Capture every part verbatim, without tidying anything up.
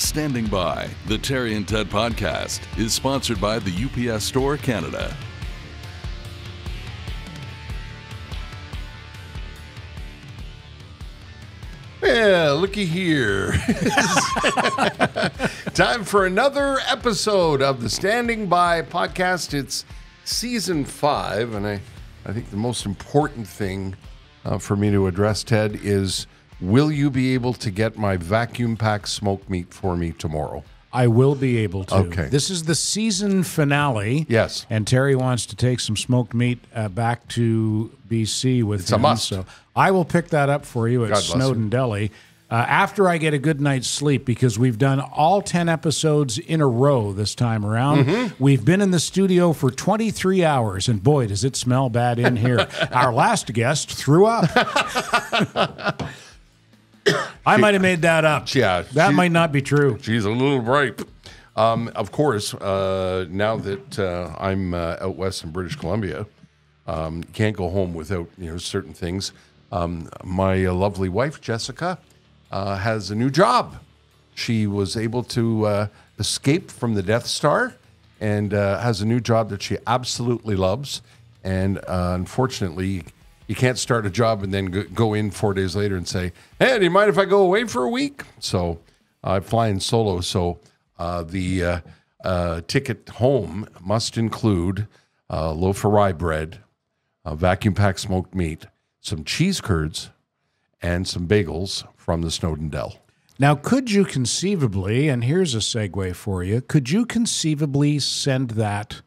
Standing by. The Terry and Ted podcast is sponsored by the U P S Store Canada. Yeah, looky here. Time for another episode of the Standing By podcast. It's season five, and I, I think the most important thing uh, for me to address, Ted, is will you be able to get my vacuum-packed smoked meat for me tomorrow? I will be able to. Okay. This is the season finale. Yes. And Terry wants to take some smoked meat uh, back to B C with it's him. It's a must. So I will pick that up for you at Snowdon Deli uh, after I get a good night's sleep, because we've done all ten episodes in a row this time around. Mm-hmm. We've been in the studio for twenty-three hours, and boy, does it smell bad in here. Our last guest threw up. I she, might have made that up. Yeah, that she, might not be true. She's a little ripe. Um, of course, uh, now that uh, I'm uh, out west in British Columbia, um, can't go home without you know certain things. Um, my uh, lovely wife Jessica uh, has a new job. She was able to uh, escape from the Death Star and uh, has a new job that she absolutely loves. And uh, unfortunately, you can't start a job and then go in four days later and say, hey, do you mind if I go away for a week? So I'm uh, flying solo, so uh, the uh, uh, ticket home must include a uh, loaf of rye bread, uh, vacuum-packed smoked meat, some cheese curds, and some bagels from the Snowdon Deli. Now, could you conceivably, and here's a segue for you, could you conceivably send that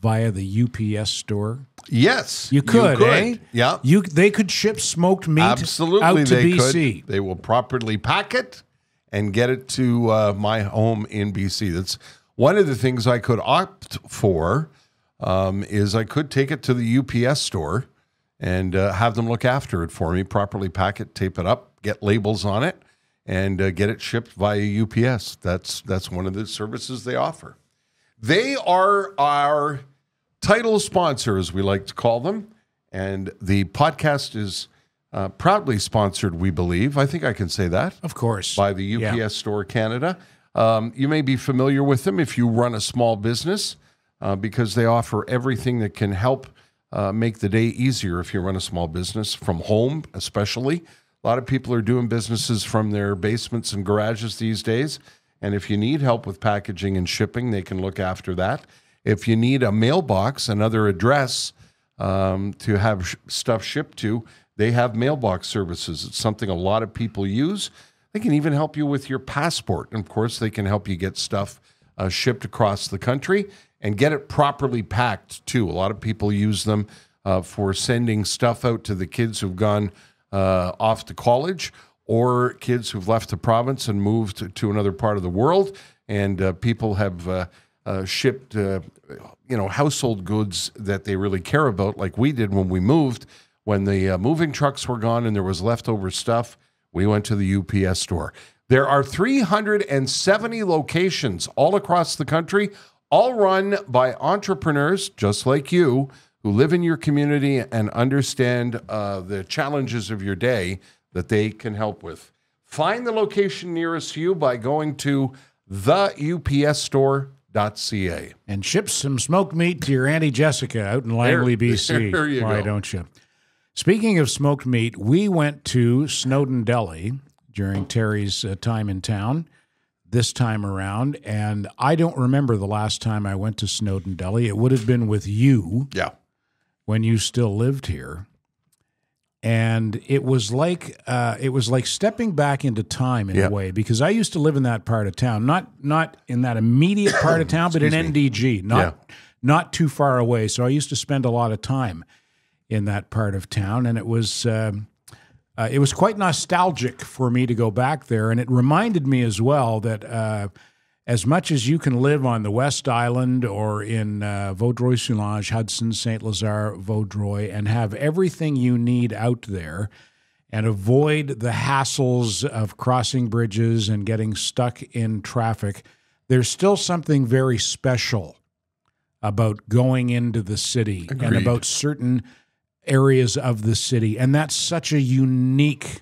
via the U P S store? Yes, you could. You could. Eh? Yeah, you. They could ship smoked meat absolutely out to they B C. Could. They will properly pack it and get it to uh, my home in B C. That's one of the things I could opt for. Um, is I could take it to the U P S store and uh, have them look after it for me, properly pack it, tape it up, get labels on it, and uh, get it shipped via U P S. That's that's one of the services they offer. They are our title sponsor, as we like to call them, and the podcast is uh, proudly sponsored, we believe. I think I can say that. Of course. By the U P S yeah. Store Canada. Um, you may be familiar with them if you run a small business, uh, because they offer everything that can help uh, make the day easier if you run a small business, from home especially. A lot of people are doing businesses from their basements and garages these days, and if you need help with packaging and shipping, they can look after that. If you need a mailbox, another address um, to have sh stuff shipped to, they have mailbox services. It's something a lot of people use. They can even help you with your passport. And, of course, they can help you get stuff uh, shipped across the country and get it properly packed, too. A lot of people use them uh, for sending stuff out to the kids who've gone uh, off to college, or kids who've left the province and moved to, to another part of the world. And uh, people have... Uh, Uh, shipped, uh, you know, household goods that they really care about, like we did when we moved. When the uh, moving trucks were gone and there was leftover stuff, we went to the U P S store. There are three hundred seventy locations all across the country, all run by entrepreneurs just like you who live in your community and understand uh, the challenges of your day that they can help with. Find the location nearest you by going to the U P S store. .ca. And ship some smoked meat to your Auntie Jessica out in Langley, there, B C. There you Why go. Don't you? Speaking of smoked meat, we went to Snowdon Deli during Terry's uh, time in town this time around, and I don't remember the last time I went to Snowdon Deli. It would have been with you yeah. when you still lived here. And it was like uh, it was like stepping back into time in yep. a way, because I used to live in that part of town, not not in that immediate part of town, but in N D G, not yeah. not too far away. So I used to spend a lot of time in that part of town, and it was uh, uh, it was quite nostalgic for me to go back there, and it reminded me as well that uh, as much as you can live on the West Island or in uh, Vaudreuil-Soulanges, Hudson, Saint Lazare, Vaudreuil, and have everything you need out there and avoid the hassles of crossing bridges and getting stuck in traffic, there's still something very special about going into the city Agreed. And about certain areas of the city. And that's such a unique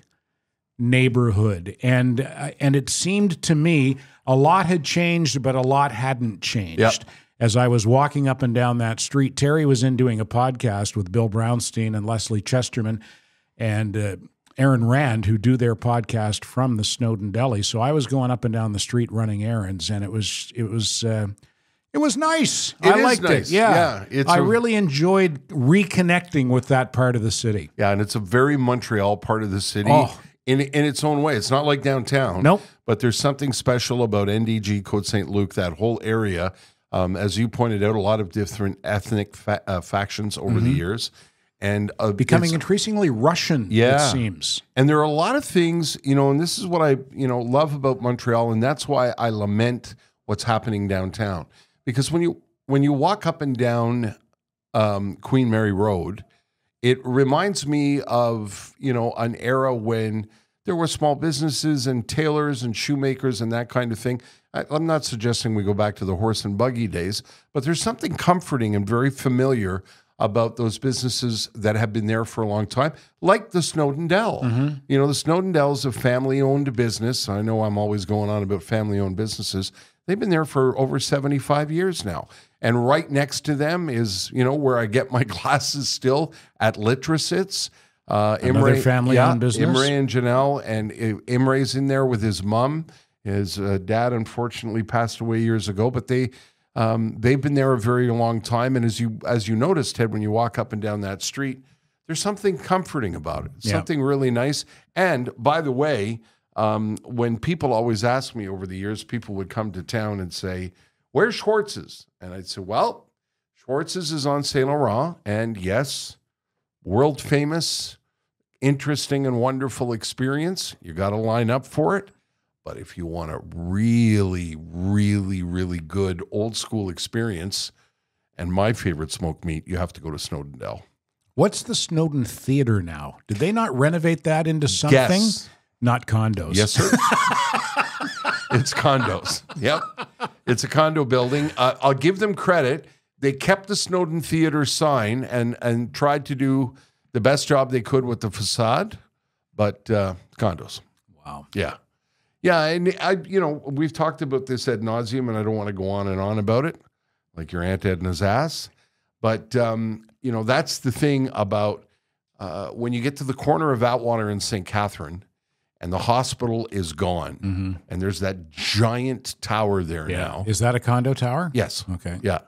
neighborhood. And uh, and it seemed to me a lot had changed, but a lot hadn't changed. Yep. As I was walking up and down that street, Terry was in doing a podcast with Bill Brownstein and Leslie Chesterman and uh, Aaron Rand, who do their podcast from the Snowdon Deli. So I was going up and down the street running errands, and it was it was uh, it was nice. It I is liked nice. it. Yeah, yeah it's I a, really enjoyed reconnecting with that part of the city. Yeah, and it's a very Montreal part of the city oh. in in its own way. It's not like downtown. Nope. But there's something special about N D G, Côte Saint Luc, that whole area. Um, as you pointed out, a lot of different ethnic fa uh, factions over mm-hmm. the years. And uh, becoming increasingly Russian, yeah. it seems. And there are a lot of things, you know, and this is what I, you know, love about Montreal, and that's why I lament what's happening downtown. Because when you when you walk up and down um, Queen Mary Road, it reminds me of, you know, an era when there were small businesses and tailors and shoemakers and that kind of thing. I, I'm not suggesting we go back to the horse and buggy days, but there's something comforting and very familiar about those businesses that have been there for a long time, like the Snowdon Deli. Mm-hmm. You know, the Snowdon Deli is a family-owned business. I know I'm always going on about family-owned businesses. They've been there for over seventy-five years now. And right next to them is, you know, where I get my glasses still, at Littracits. Uh, Another family-owned yeah, business. Imre and Janelle, and Imre's in there with his mom. His uh, dad, unfortunately, passed away years ago, but they... Um, they've been there a very long time, and as you as you notice, Ted, when you walk up and down that street, there's something comforting about it, yeah. something really nice. And by the way, um, when people always ask me over the years, people would come to town and say, "Where's Schwartz's?" And I'd say, "Well, Schwartz's is on Saint Laurent, and yes, world famous, interesting and wonderful experience. You got to line up for it." But if you want a really, really, really good old-school experience, and my favorite smoked meat, you have to go to Snowdon Deli. What's the Snowden Theatre now? Did they not renovate that into something? Yes. Not condos. Yes, sir. It's condos. Yep. It's a condo building. Uh, I'll give them credit. They kept the Snowden Theatre sign and, and tried to do the best job they could with the facade, but uh, condos. Wow. Yeah. Yeah, and I, you know, we've talked about this ad nauseum, and I don't want to go on and on about it, like your Aunt Edna's ass. But um, you know, that's the thing about uh, when you get to the corner of Atwater and Saint Catherine, and the hospital is gone, mm-hmm. and there's that giant tower there yeah. now. Is that a condo tower? Yes. Okay. Yeah,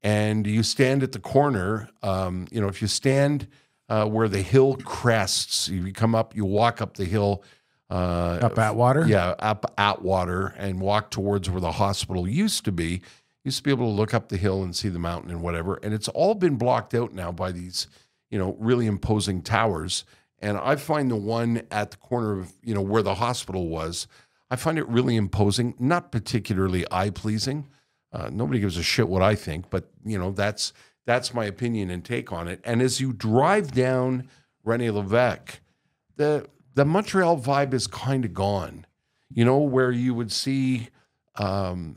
and you stand at the corner. Um, you know, if you stand uh, where the hill crests, you come up, you walk up the hill. Uh, up Atwater? Yeah, up Atwater and walk towards where the hospital used to be. Used to be able to look up the hill and see the mountain and whatever. And it's all been blocked out now by these, you know, really imposing towers. And I find the one at the corner of, you know, where the hospital was, I find it really imposing, not particularly eye-pleasing. Uh, nobody gives a shit what I think, but, you know, that's, that's my opinion and take on it. And as you drive down René Lévesque, the... the Montreal vibe is kind of gone, you know, where you would see um,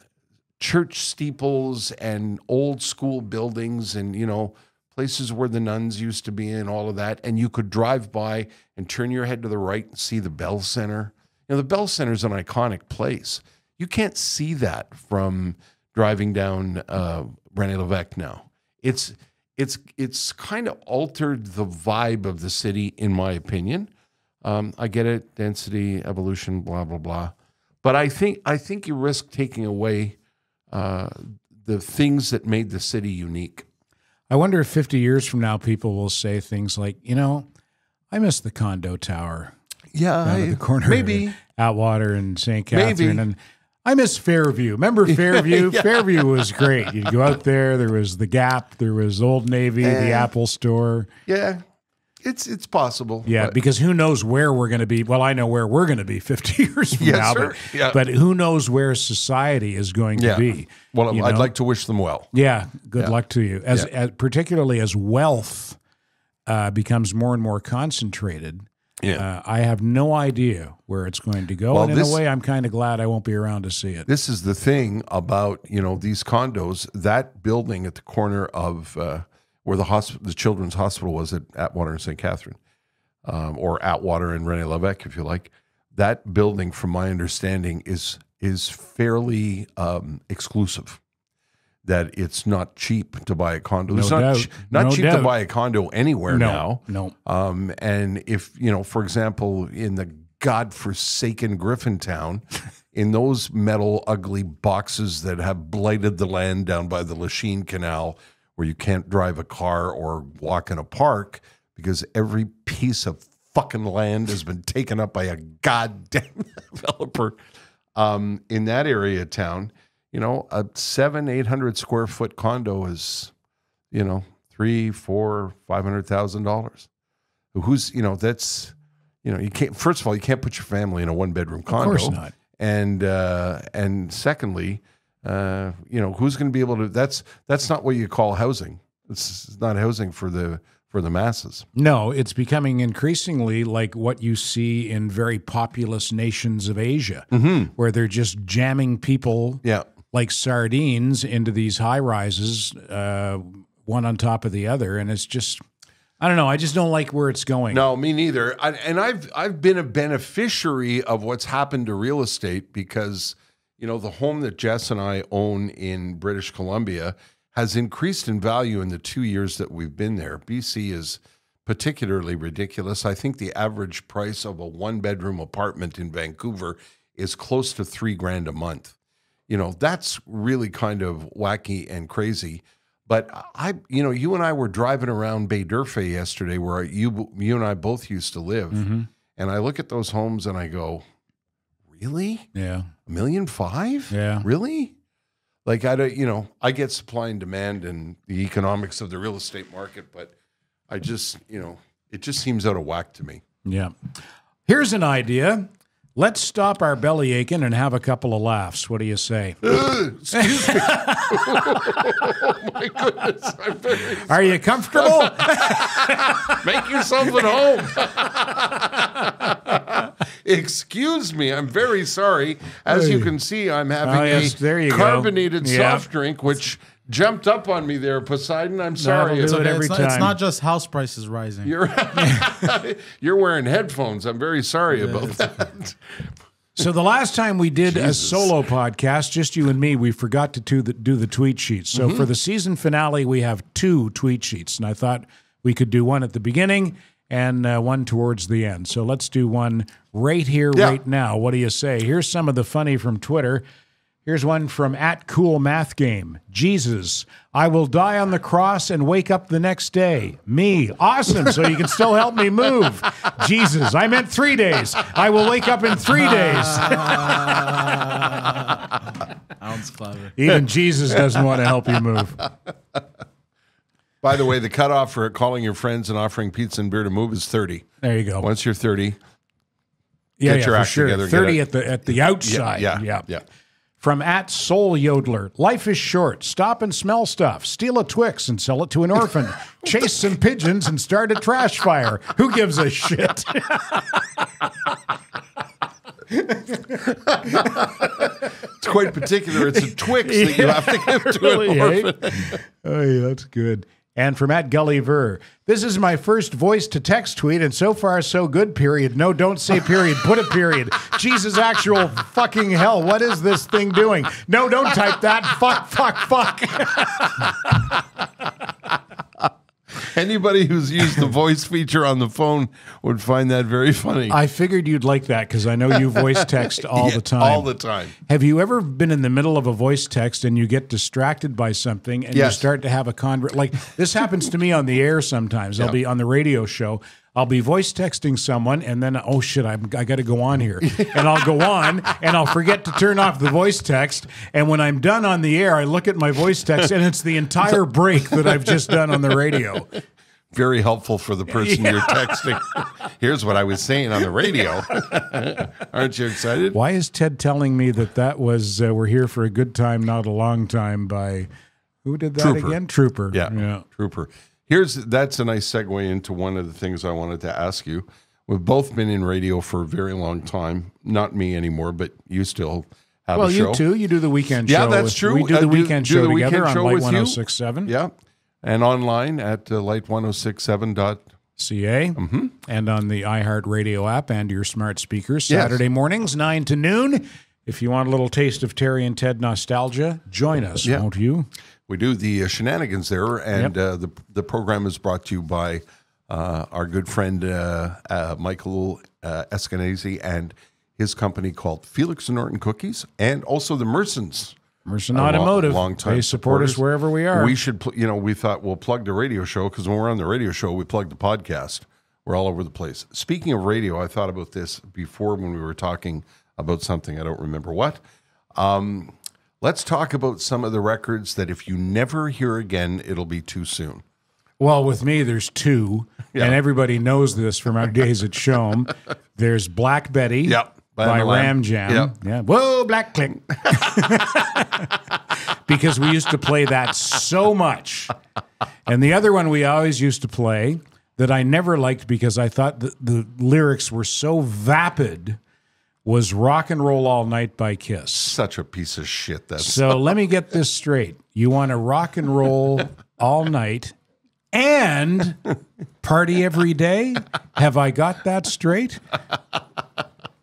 church steeples and old school buildings and, you know, places where the nuns used to be and all of that. And you could drive by and turn your head to the right and see the Bell Center. You know, the Bell Center is an iconic place. You can't see that from driving down uh, René Lévesque now. It's, it's, it's kind of altered the vibe of the city, in my opinion. Um, I get it, density, evolution, blah, blah, blah. But I think I think you risk taking away uh, the things that made the city unique. I wonder if fifty years from now people will say things like, you know, I miss the condo tower. Yeah. Out of the corner maybe. Of Atwater and Saint Catherine. Maybe. And I miss Fairview. Remember Fairview? yeah. Fairview was great. You'd go out there. There was the Gap. There was Old Navy, and, the Apple Store. Yeah. It's it's possible. Yeah, but. Because who knows where we're going to be. Well, I know where we're going to be fifty years from yes, now, but, yeah. but who knows where society is going yeah. to be. Well, I'd know? like to wish them well. Yeah, good yeah. luck to you. As, yeah. as particularly as wealth uh, becomes more and more concentrated, yeah. uh, I have no idea where it's going to go. Well, and in this, a way, I'm kind of glad I won't be around to see it. This is the thing about, you know, these condos, that building at the corner of... Uh, where the hospital, the children's hospital was at Atwater and Saint Catherine, um, or Atwater and René Lévesque, if you like. that building, from my understanding, is is fairly um, exclusive. That it's not cheap to buy a condo. No it's not doubt. Ch not no cheap doubt. to buy a condo anywhere no, now. No. Um, and if, you know, for example, in the godforsaken Griffintown, in those metal ugly boxes that have blighted the land down by the Lachine Canal, where you can't drive a car or walk in a park because every piece of fucking land has been taken up by a goddamn developer, um, in that area of town. You know, a seven, eight hundred square foot condo is, you know, three, four, five hundred thousand dollars. Who's, you know, that's, you know, you can't. First of all, you can't put your family in a one bedroom condo. Of course not. And uh, and secondly, uh, you know, who's going to be able to? That's that's not what you call housing. It's not housing for the for the masses. No, it's becoming increasingly like what you see in very populous nations of Asia, mm-hmm. where they're just jamming people. Yeah. Like sardines into these high rises, uh, one on top of the other, and it's just, I don't know. I just don't like where it's going. No, me neither. I, and I've I've been a beneficiary of what's happened to real estate because, you know, the home that Jess and I own in British Columbia has increased in value in the two years that we've been there. B C is particularly ridiculous. I think the average price of a one bedroom apartment in Vancouver is close to three grand a month. You know, that's really kind of wacky and crazy. But I, you know, you and I were driving around Baie-Durfay yesterday where you, you and I both used to live. Mm-hmm. And I look at those homes and I go, really? Yeah. A million five? Yeah. Really? Like, I don't, you know, I get supply and demand and the economics of the real estate market, but I just, you know, it just seems out of whack to me. Yeah. Here's an idea. Let's stop our belly aching and have a couple of laughs. What do you say? Uh, excuse me. Oh, my goodness. I'm very sorry. Are you comfortable? Make yourself at home. Excuse me. I'm very sorry. As you can see, I'm having oh, yes, a carbonated go. soft yeah. drink, which jumped up on me there, Poseidon. I'm sorry. No, it's, okay. every it's, time. Not, it's not just house prices rising. You're, you're wearing headphones. I'm very sorry yeah, about that. Okay. So the last time we did Jesus. a solo podcast, just you and me, we forgot to do the, do the tweet sheets. So mm-hmm. for the season finale, we have two tweet sheets, and I thought we could do one at the beginning and uh, one towards the end. So let's do one right here, yeah. right now. What do you say? Here's some of the funny from Twitter. Here's one from at Cool Math Game. Jesus, I will die on the cross and wake up the next day. Me, awesome, so you can still help me move. Jesus, I meant three days. I will wake up in three days. Sounds clever. Even Jesus doesn't want to help you move. By the way, the cutoff for calling your friends and offering pizza and beer to move is thirty. There you go. Once you're thirty, yeah, get yeah, your act sure. together. thirty at the, at the outside. Yeah, yeah, yeah. yeah. From at Soul Yodeler, life is short. Stop and smell stuff. Steal a Twix and sell it to an orphan. Chase some pigeons and start a trash fire. Who gives a shit? It's quite particular. It's a Twix yeah, that you have to give to really an orphan. Hate. Oh, yeah, that's good. And from at Gulliver, this is my first voice to text tweet, and so far so good, period. No, don't say period. Put a period. Jesus, actual fucking hell. What is this thing doing? No, don't type that. Fuck, fuck, fuck. Anybody who's used the voice feature on the phone would find that very funny. I figured you'd like that because I know you voice text all yeah, the time. All the time. Have you ever been in the middle of a voice text and you get distracted by something and yes. you start to have a convert? Like this happens to me on the air sometimes. I'll yeah. be on the radio show. I'll be voice texting someone and then, oh shit, I'm, I got to go on here. And I'll go on and I'll forget to turn off the voice text. And when I'm done on the air, I look at my voice text and it's the entire break that I've just done on the radio. Very helpful for the person yeah. you're texting. Here's what I was saying on the radio. Aren't you excited? Why is Ted telling me that that was uh, We're Here for a Good Time, Not a Long Time by, who did that Trooper. again? Trooper. Yeah, yeah. Trooper. Here's, that's a nice segue into one of the things I wanted to ask you. We've both been in radio for a very long time. Not me anymore, but you still have well, a show. Well, you too. You do the weekend yeah, show. Yeah, that's with, true. We do the uh, weekend do, show do the together weekend on show Light one oh six point seven. Yeah, and online at uh, light ten sixty-seven dot C A, mm-hmm. and on the iHeartRadio app and your smart speakers, Saturday yes. mornings, nine to noon. If you want a little taste of Terry and Ted nostalgia, join us, yeah. won't you? We do the uh, shenanigans there, and yep. uh, the, the program is brought to you by uh, our good friend uh, uh, Michael uh, Eskenazi and his company called Felix and Norton Cookies, and also the Mersons. Merson Automotive. Long time. They support supporters. us wherever we are. We should, you know, we thought we'll plug the radio show because when we're on the radio show, we plug the podcast. We're all over the place. Speaking of radio, I thought about this before when we were talking about something. I don't remember what. Um, let's talk about some of the records that if you never hear again, it'll be too soon. Well, with me, there's two, yeah. and everybody knows this from our days at C H O M. There's Black Betty. Yep. By, by Ram Jam. Yep. Yeah. Whoa, black clink. Because we used to play that so much. And the other one we always used to play that I never liked because I thought the, the lyrics were so vapid was Rock and Roll All Night by Kiss. Such a piece of shit. That's so let me get this straight. You want to rock and roll all night and party every day? Have I got that straight?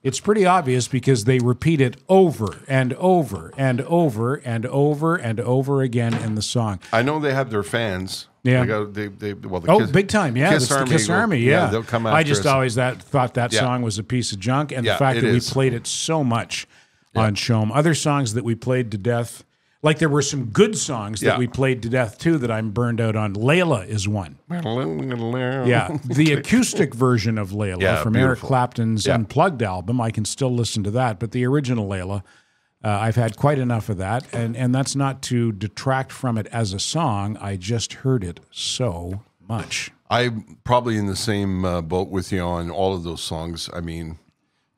It's pretty obvious because they repeat it over and over and over and over and over again in the song. I know they have their fans. Yeah. They got, they, they, well, the oh, Kiss, big time. Yeah, Kiss Army. The Kiss Army, yeah. yeah. They'll come after I just us. always that, thought that yeah. song was a piece of junk, and yeah, the fact that is. we played it so much yeah. on C H O M. Other songs that we played to death, like there were some good songs yeah. that we played to death, too, that I'm burned out on. Layla is one. Yeah, the acoustic version of Layla yeah, from beautiful. Eric Clapton's yeah. Unplugged album. I can still listen to that, but the original Layla, uh, I've had quite enough of that, and, and that's not to detract from it as a song. I just heard it so much. I'm probably in the same uh, boat with you on all of those songs. I mean,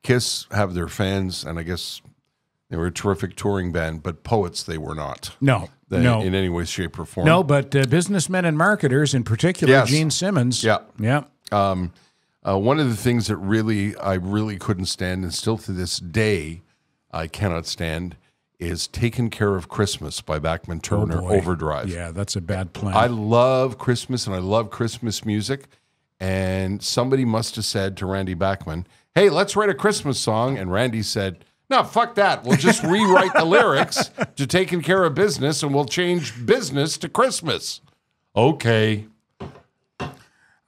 Kiss have their fans, and I guess they were a terrific touring band, but poets they were not. No, they, no. In any way, shape, or form. No, but uh, businessmen and marketers, in particular, yes. Gene Simmons. Yeah. Yeah. Um, uh, one of the things that really, I really couldn't stand, and still to this day, I cannot stand, is Taken Care of Christmas by Bachman Turner oh Overdrive. Yeah, that's a bad plan. I love Christmas, and I love Christmas music, and somebody must have said to Randy Bachman, hey, let's write a Christmas song, and Randy said, no, fuck that. We'll just rewrite the lyrics to Taking Care of Business, and we'll change business to Christmas. Okay.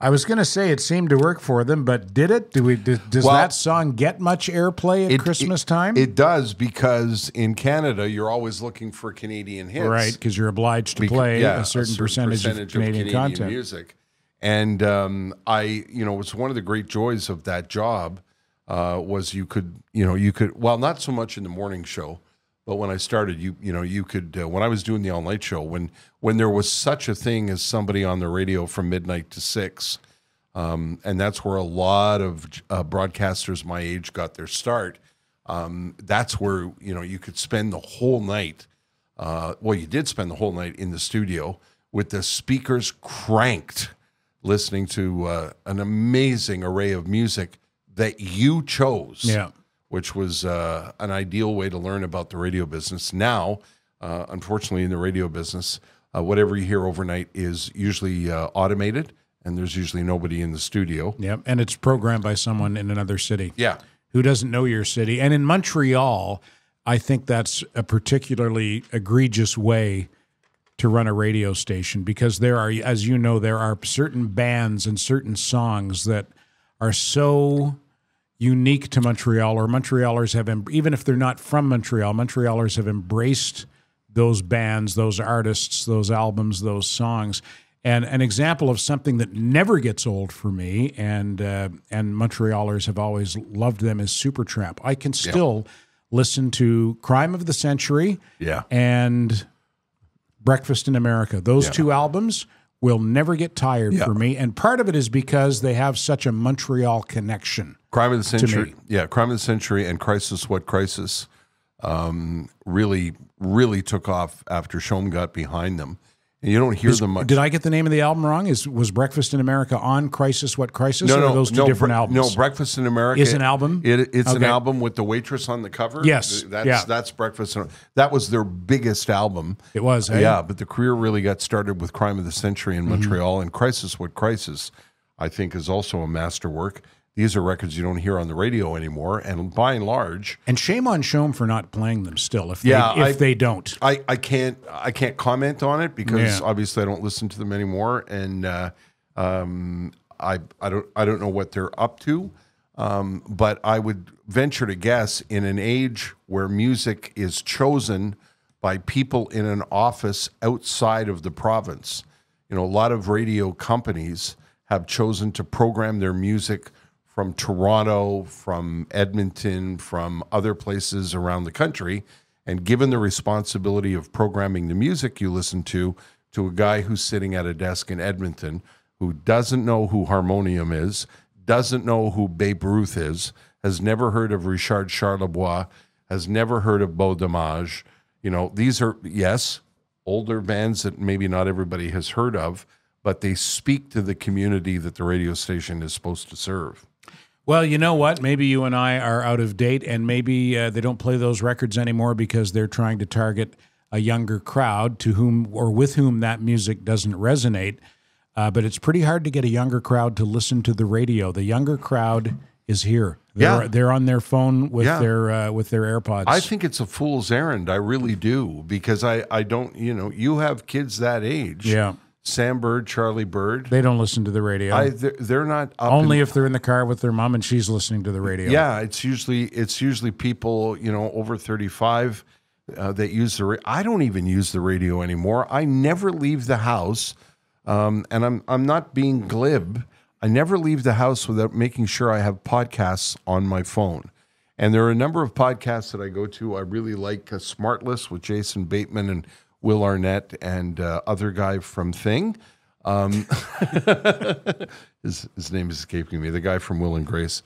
I was going to say it seemed to work for them, but did it? Do we? Do, does well, that song get much airplay at it, Christmas time? It, it does, because in Canada, you're always looking for Canadian hits. Right, because you're obliged to because, play yeah, a, certain a certain percentage, percentage of Canadian, of Canadian content. music. And um, I, you know, it's one of the great joys of that job. Uh, was you could, you know, you could, well, not so much in the morning show, but when I started, you you know, you could, uh, when I was doing the all-night show, when when there was such a thing as somebody on the radio from midnight to six, um, and that's where a lot of uh, broadcasters my age got their start, um, that's where, you know, you could spend the whole night, uh, well, you did spend the whole night in the studio with the speakers cranked, listening to uh, an amazing array of music that you chose, yeah. which was uh, an ideal way to learn about the radio business. Now, uh, unfortunately, in the radio business, uh, whatever you hear overnight is usually uh, automated, and there's usually nobody in the studio. Yeah, and it's programmed by someone in another city yeah. who doesn't know your city. And in Montreal, I think that's a particularly egregious way to run a radio station, because there are, as you know, there are certain bands and certain songs that are so unique to Montreal, or Montrealers have, even if they're not from Montreal, Montrealers have embraced those bands, those artists, those albums, those songs. And an example of something that never gets old for me, and uh, and Montrealers have always loved them, is Supertramp. I can still yeah. listen to Crime of the Century yeah. and Breakfast in America. Those yeah. two albums will never get tired yeah. for me. And part of it is because they have such a Montreal connection. Crime of the Century. Yeah, Crime of the Century and Crisis What Crisis um, really, really took off after C H O M got behind them. And you don't hear is, them much. Did I get the name of the album wrong? Is Was Breakfast in America on Crisis What Crisis? No, or no, are those two no, different albums? No, Breakfast in America is an album? It, it's okay. an album with the waitress on the cover. Yes. That's, yeah. that's Breakfast. In, that was their biggest album. It was, hey? Yeah, but the career really got started with Crime of the Century in Montreal, mm-hmm. and Crisis What Crisis. I think is also a masterwork. These are records you don't hear on the radio anymore, and by and large. And shame on Chom for not playing them still. If yeah, they, if I, they don't, I, I can't I can't comment on it because yeah. obviously I don't listen to them anymore, and uh, um, I I don't I don't know what they're up to. Um, but I would venture to guess, in an age where music is chosen by people in an office outside of the province, you know, a lot of radio companies have chosen to program their music from Toronto, from Edmonton, from other places around the country, and given the responsibility of programming the music you listen to to a guy who's sitting at a desk in Edmonton who doesn't know who Harmonium is, doesn't know who Babe Ruth is, has never heard of Richard Charlebois, has never heard of Beau Dommage. You know, these are, yes, older bands that maybe not everybody has heard of, but they speak to the community that the radio station is supposed to serve. Well, you know what? Maybe you and I are out of date, and maybe uh, they don't play those records anymore because they're trying to target a younger crowd to whom or with whom that music doesn't resonate. Uh, but it's pretty hard to get a younger crowd to listen to the radio. The younger crowd is here. They're, yeah. they're on their phone with yeah. their uh, with their AirPods. I think it's a fool's errand. I really do, because I, I don't, you know, you have kids that age. Yeah. Sam Bird, Charlie Bird. They don't listen to the radio. I, they're, they're not up only in, if they're in the car with their mom and she's listening to the radio. Yeah, it's usually it's usually people you know over thirty-five uh, that use the. Ra I don't even use the radio anymore. I never leave the house, um, and I'm I'm not being glib. I never leave the house without making sure I have podcasts on my phone, and there are a number of podcasts that I go to. I really like uh, Smartless with Jason Bateman and Will Arnett and uh, other guy from Thing. Um, his, his name is escaping me. The guy from Will and Grace,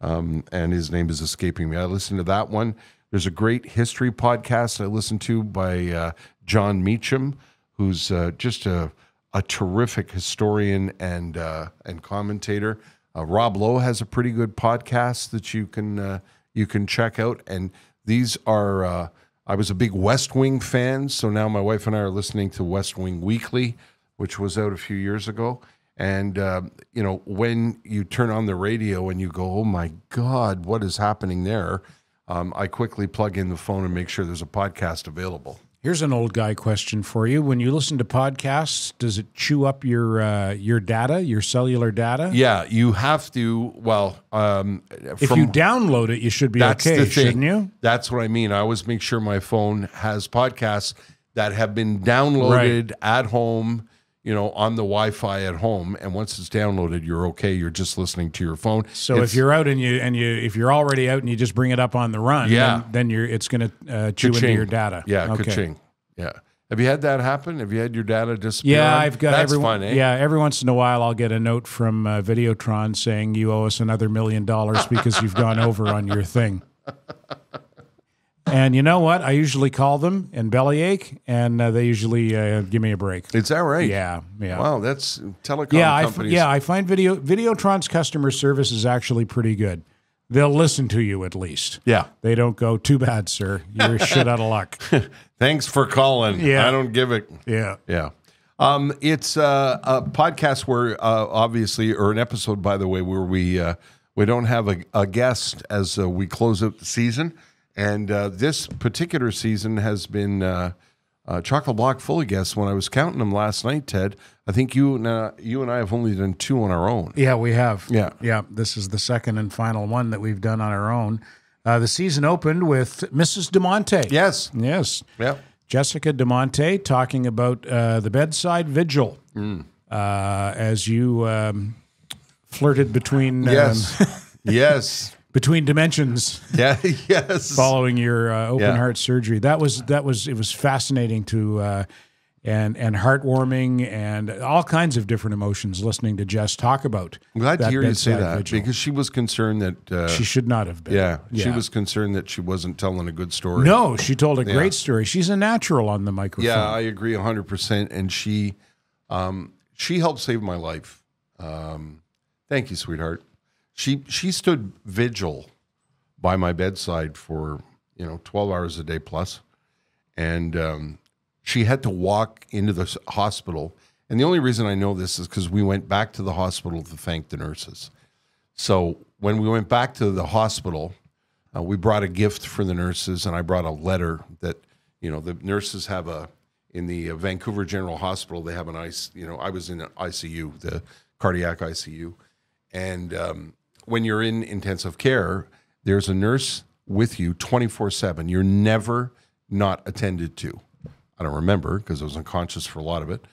um, and his name is escaping me. I listened to that one. There's a great history podcast I listened to by uh, John Meacham, who's uh, just a, a terrific historian and, uh, and commentator. Uh, Rob Lowe has a pretty good podcast that you can, uh, you can check out. And these are... Uh, I was a big West Wing fan, so now my wife and I are listening to West Wing Weekly, which was out a few years ago. And, uh, you know, when you turn on the radio and you go, oh, my God, what is happening there? Um, I quickly plug in the phone and make sure there's a podcast available. Here's an old guy question for you. When you listen to podcasts, does it chew up your uh, your data, your cellular data? Yeah, you have to, well... Um, if from, you download it, you should be that's okay, the thing. Shouldn't you? That's what I mean. I always make sure my phone has podcasts that have been downloaded right. at home, you know, on the Wi-Fi at home. And once it's downloaded, you're okay. You're just listening to your phone. So it's, if you're out and you and you if you're already out and you just bring it up on the run, yeah. then, then you're it's going to uh, chew into your data. Yeah, okay. Ka-ching. Yeah. Have you had that happen? Have you had your data disappear? Yeah, I've got. That's every, fun, eh? Yeah, every once in a while I'll get a note from uh, Videotron saying you owe us another million dollars because you've gone over on your thing. And you know what? I usually call them and bellyache, and uh, they usually uh, give me a break. Is that right? Yeah, yeah. Wow, that's telecom yeah, companies. I yeah, I find video Videotron's customer service is actually pretty good. They'll listen to you at least. Yeah. They don't go, too bad, sir. You're shit out of luck. Thanks for calling. Yeah. I don't give it. Yeah. Yeah. Um, it's uh, a podcast where, uh, obviously, or an episode, by the way, where we, uh, we don't have a, a guest as uh, we close out the season. And uh, this particular season has been uh, uh, chock-a-block full of guests. When I was counting them last night, Ted, I think you and, uh, you and I have only done two on our own. Yeah, we have. Yeah. Yeah, this is the second and final one that we've done on our own. Uh, the season opened with Missus DeMonte. Yes. Yes. Yeah. Jessica DeMonte talking about uh, the bedside vigil mm. uh, as you um, flirted between... Yes. Um, yes. Between dimensions, yeah, yes. Following your uh, open yeah. heart surgery, that was that was it was fascinating to, uh, and and heartwarming and all kinds of different emotions. Listening to Jess talk about, I'm glad to hear you say that vigil. Because she was concerned that uh, she should not have been. Yeah, yeah, she was concerned that she wasn't telling a good story. No, she told a yeah. great story. She's a natural on the microphone. Yeah, I agree a hundred percent. And she, um, she helped save my life. Um, thank you, sweetheart. She she stood vigil by my bedside for, you know, twelve hours a day plus. And um, she had to walk into the hospital. And the only reason I know this is because we went back to the hospital to thank the nurses. So when we went back to the hospital, uh, we brought a gift for the nurses, and I brought a letter that, you know, the nurses have a, in the uh, Vancouver General Hospital, they have an ice, you know, I was in an I C U, the cardiac I C U. And um, when you're in intensive care, there's a nurse with you twenty-four seven. You're never not attended to. I don't remember because I was unconscious for a lot of it.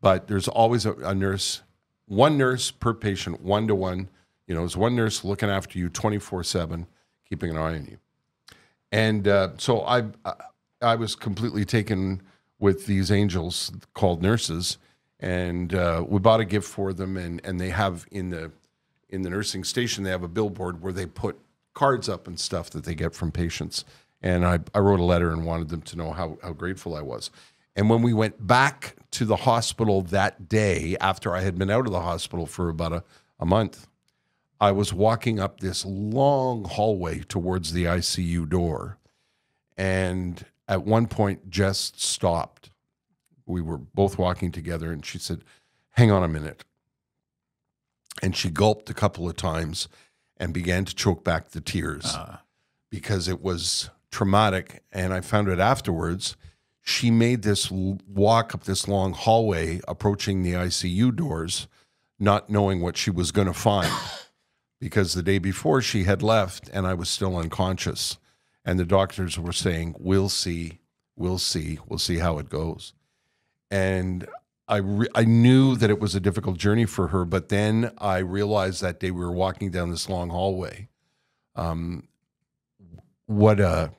But there's always a, a nurse, one nurse per patient, one-to-one. You know, there's one nurse looking after you twenty-four seven, keeping an eye on you. And uh, so I, I was completely taken with these angels called nurses, and uh, we bought a gift for them, and, and they have in the, in the nursing station, they have a billboard where they put cards up and stuff that they get from patients. And I, I wrote a letter and wanted them to know how, how grateful I was. And when we went back to the hospital that day, after I had been out of the hospital for about a, a month, I was walking up this long hallway towards the I C U door. And at one point, Jess stopped. We were both walking together, and she said, "Hang on a minute." And she gulped a couple of times and began to choke back the tears uh. because it was traumatic. And I found it afterwards. She made this walk up this long hallway, approaching the I C U doors, not knowing what she was going to find, because the day before she had left and I was still unconscious. And the doctors were saying, "We'll see, we'll see, we'll see how it goes." And I, re I knew that it was a difficult journey for her, but then I realized that day we were walking down this long hallway, um, what a,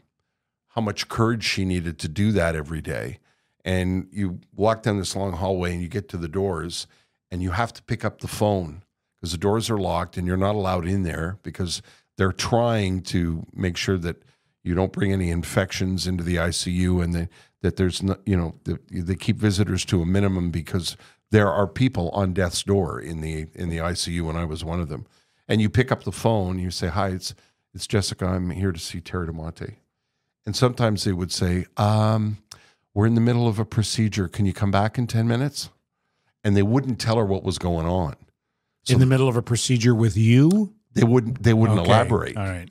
how much courage she needed to do that every day. And you walk down this long hallway and you get to the doors and you have to pick up the phone because the doors are locked and you're not allowed in there because they're trying to make sure that you don't bring any infections into the I C U, and they, that there's no, you know, the, they keep visitors to a minimum because there are people on death's door in the in the I C U, and I was one of them. And you pick up the phone, you say, "Hi, it's it's Jessica. I'm here to see Terry DeMonte." And sometimes they would say, um, "We're in the middle of a procedure. Can you come back in ten minutes?" And they wouldn't tell her what was going on. So in the middle of a procedure with you? They wouldn't. They wouldn't okay. elaborate. All right.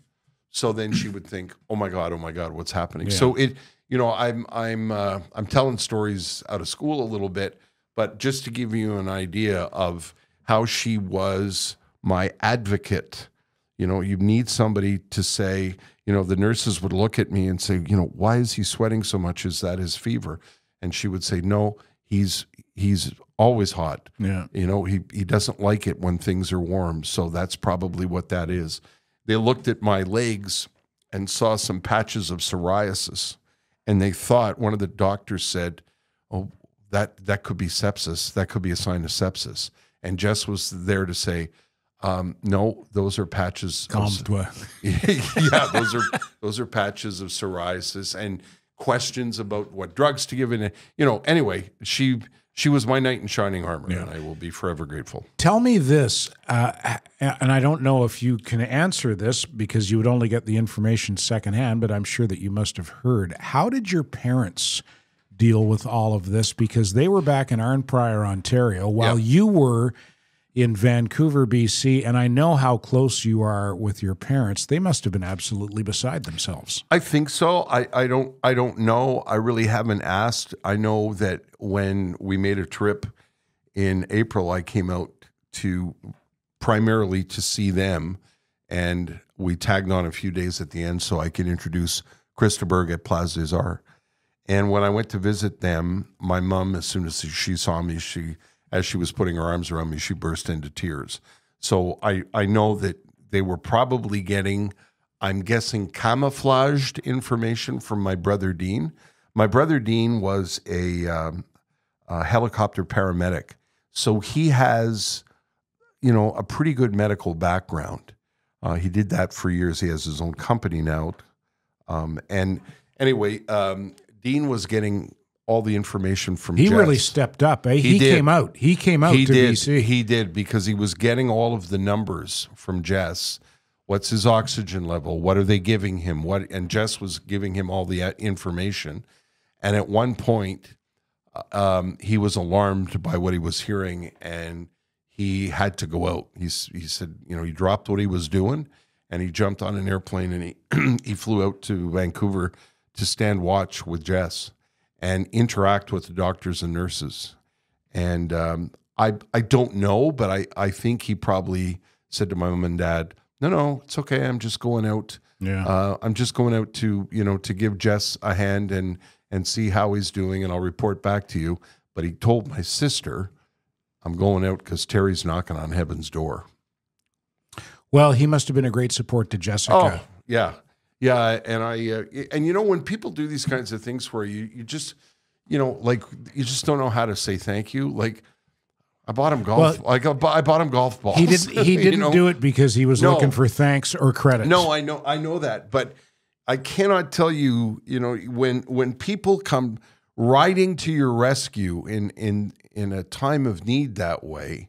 So then she would think, "Oh my God, oh my God, what's happening?" Yeah. So it, you know, I'm I'm uh, I'm telling stories out of school a little bit, but just to give you an idea of how she was my advocate. You know, you need somebody to say, you know, the nurses would look at me and say, you know, "Why is he sweating so much? Is that his fever?" And she would say, "No, he's he's always hot. Yeah, you know, he he doesn't like it when things are warm, so that's probably what that is." They looked at my legs and saw some patches of psoriasis, and they thought, one of the doctors said, "Oh, that that could be sepsis. That could be a sign of sepsis." And Jess was there to say, um, "No, those are patches." Of, yeah, those are those are patches of psoriasis, and questions about what drugs to give in. You know, anyway, she she was my knight in shining armor, yeah. and I will be forever grateful. Tell me this, uh, and I don't know if you can answer this because you would only get the information secondhand, but I'm sure that you must have heard. How did your parents deal with all of this? Because they were back in Arnprior, Ontario, while yep. you were in Vancouver, B C, and I know how close you are with your parents. They must have been absolutely beside themselves. I think so. I, I don't I don't know. I really haven't asked. I know that when we made a trip in April, I came out to primarily to see them, and we tagged on a few days at the end so I could introduce Christaberg at Plaza des Arts. And when I went to visit them, my mom, as soon as she saw me, she as she was putting her arms around me, she burst into tears. So I, I know that they were probably getting, I'm guessing, camouflaged information from my brother Dean. My brother Dean was a, um, a helicopter paramedic. So he has, you know, a pretty good medical background. Uh, he did that for years. He has his own company now. Um, and anyway, um, Dean was getting all the information from He Jess. Really stepped up, eh? He, he came out. He came out he to did. B C. He did, because he was getting all of the numbers from Jess. What's his oxygen level? What are they giving him? What? And Jess was giving him all the information. And at one point, um, he was alarmed by what he was hearing, and he had to go out. He, he said, you know, he dropped what he was doing, and he jumped on an airplane, and he, he flew out to Vancouver to stand watch with Jess and interact with the doctors and nurses. And um, I, I don't know, but I, I think he probably said to my mom and dad, no, no, it's okay. I'm just going out. Yeah. Uh, I'm just going out to, you know, to give Jess a hand and, and see how he's doing, and I'll report back to you. But he told my sister, I'm going out because Terry's knocking on heaven's door. Well, he must have been a great support to Jessica. Oh, yeah. Yeah, and I uh, and you know, when people do these kinds of things where you you just you know like you just don't know how to say thank you. Like I bought him golf. Well, like I bought, I bought him golf balls. He didn't. He didn't you know? do it because he was no. looking for thanks or credit. No, I know. I know that, but I cannot tell you. You know, when when people come riding to your rescue in in in a time of need that way,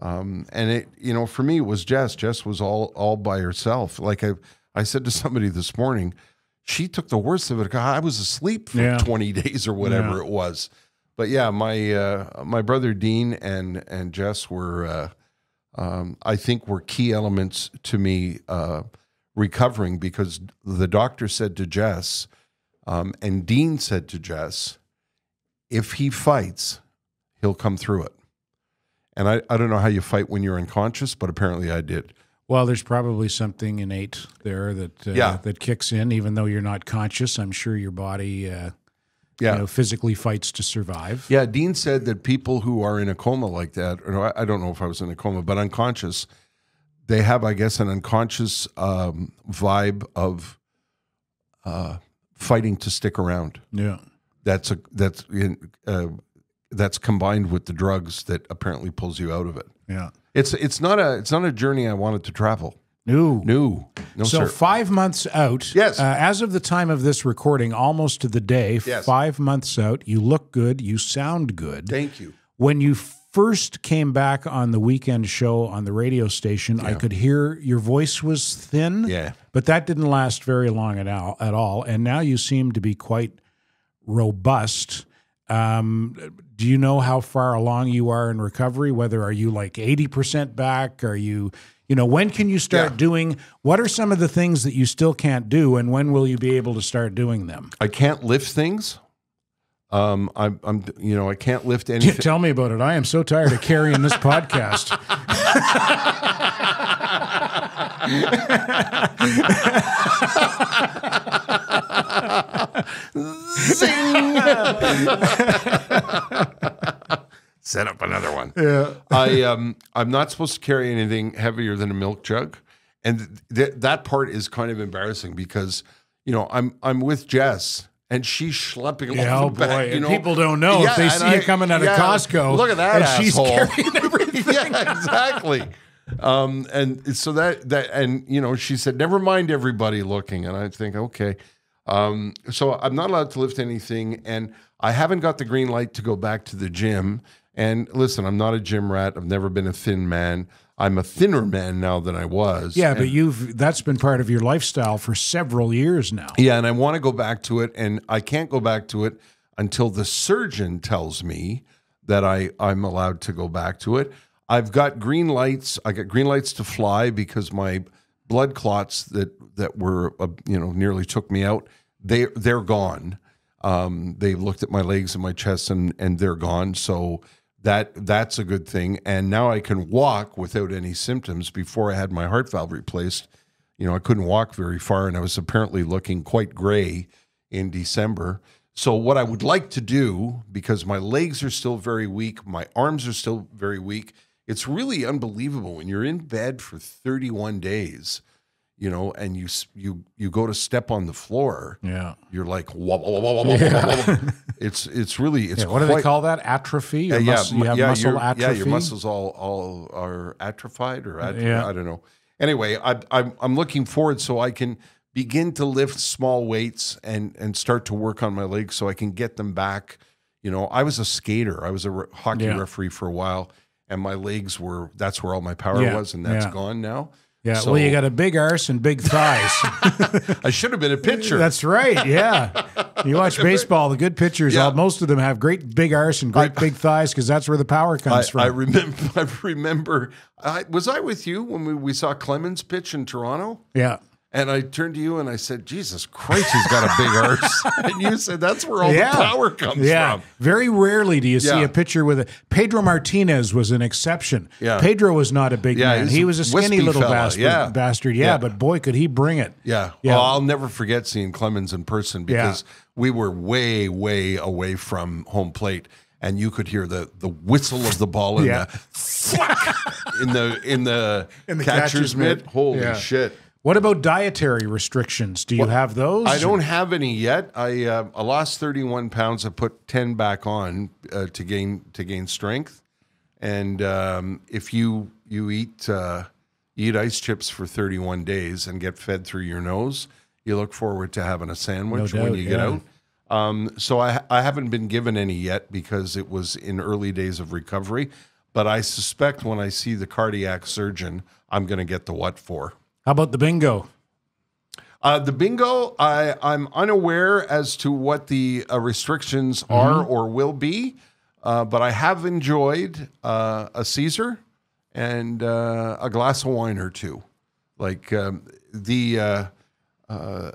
um, and it you know for me it was Jess. Jess was all all by herself. Like I. I said to somebody this morning, she took the worst of it. I was asleep for yeah. twenty days or whatever yeah. it was. But yeah, my uh, my brother Dean and and Jess were, uh, um, I think, were key elements to me uh, recovering, because the doctor said to Jess, um, and Dean said to Jess, if he fights, he'll come through it. And I, I don't know how you fight when you're unconscious, but apparently I did. Well, there's probably something innate there that uh, yeah. that kicks in, even though you're not conscious. I'm sure your body, uh, yeah. you know, physically fights to survive. Yeah, Dean said that people who are in a coma like that, or I don't know if I was in a coma, but unconscious, they have, I guess, an unconscious um, vibe of uh, fighting to stick around. Yeah, that's a that's uh, that's combined with the drugs that apparently pulls you out of it. Yeah. It's it's not a it's not a journey I wanted to travel. No, no, no. So sir. five months out. Yes. Uh, as of the time of this recording, almost to the day. Yes. Five months out. You look good. You sound good. Thank you. When you first came back on the weekend show on the radio station, yeah. I could hear your voice was thin. Yeah. But that didn't last very long at all. At all. And now you seem to be quite robust. Um, do you know how far along you are in recovery? Whether are you like eighty percent back? Are you, you know, when can you start yeah. doing, what are some of the things that you still can't do, and when will you be able to start doing them? I can't lift things. Um, I'm, I'm you know, I can't lift anything. Tell me about it. I am so tired of carrying this podcast. Zing! Set up another one. Yeah, I um, I'm not supposed to carry anything heavier than a milk jug, and th that part is kind of embarrassing, because you know I'm I'm with Jess, and she's schlepping. Yeah, oh boy! Back, you know? People don't know yeah, if they see I, you coming out yeah, of Costco. Look at that and asshole! She's carrying everything. Yeah, exactly. um, and so that that and you know she said, "Never mind, everybody looking," and I think, okay. Um, so I'm not allowed to lift anything, and I haven't got the green light to go back to the gym. And listen, I'm not a gym rat. I've never been a thin man. I'm a thinner man now than I was. Yeah, and, but you've that's been part of your lifestyle for several years now. Yeah, and I want to go back to it, and I can't go back to it until the surgeon tells me that I, I'm allowed to go back to it. I've got green lights. I got green lights to fly because my blood clots that that were uh, you know nearly took me out, they they're gone. Um, they looked at my legs and my chest, and and they're gone. So that that's a good thing. And now I can walk without any symptoms. Before I had my heart valve replaced, you know I couldn't walk very far, and I was apparently looking quite gray in December. So what I would like to do, because my legs are still very weak, my arms are still very weak. It's really unbelievable when you're in bed for thirty-one days, you know, and you you you go to step on the floor. Yeah, you're like, wah, wah, wah, wah, yeah. wah, wah. it's it's really it's. Yeah, what quite, do they call that? Atrophy? Your yeah, muscle, you have yeah, muscle atrophy. Yeah, your muscles all all are atrophied or atrophied, yeah. I don't know. Anyway, I, I'm I'm looking forward so I can begin to lift small weights and and start to work on my legs so I can get them back. You know, I was a skater. I was a re hockey yeah. referee for a while. And my legs were, that's where all my power yeah, was, and that's yeah. gone now. Yeah, so, well, you got a big arse and big thighs. I should have been a pitcher. That's right, yeah. You watch baseball, the good pitchers, yeah. all, most of them have great big arse and great I, big thighs because that's where the power comes I, from. I remember, I remember, I, was I with you when we, we saw Clemens pitch in Toronto? Yeah. And I turned to you and I said, Jesus Christ, he's got a big arse. And you said, that's where all yeah. the power comes yeah. from. Very rarely do you yeah. see a pitcher with a... Pedro Martinez was an exception. Yeah. Pedro was not a big yeah, man. He was a skinny little bastard, yeah. bastard. Yeah, yeah, but boy, could he bring it. Yeah. yeah. Well, I'll never forget seeing Clemens in person because yeah. we were way, way away from home plate. And you could hear the the whistle of the ball in, yeah. the, in, the, in the in the catcher's, catcher's mitt. mitt. Holy yeah. shit. What about dietary restrictions? Do you well, have those? I don't have any yet. I, uh, I lost thirty-one pounds. I put ten back on uh, to gain to gain strength. And um, if you you eat uh, eat ice chips for thirty-one days and get fed through your nose, you look forward to having a sandwich no doubt, when you get yeah. out. Um, so I I haven't been given any yet because it was in early days of recovery. But I suspect when I see the cardiac surgeon, I'm going to get the what for. How about the bingo? Uh, the bingo, I, I'm unaware as to what the uh, restrictions mm-hmm. are or will be, uh, but I have enjoyed uh, a Caesar and uh, a glass of wine or two. Like um, the uh, uh,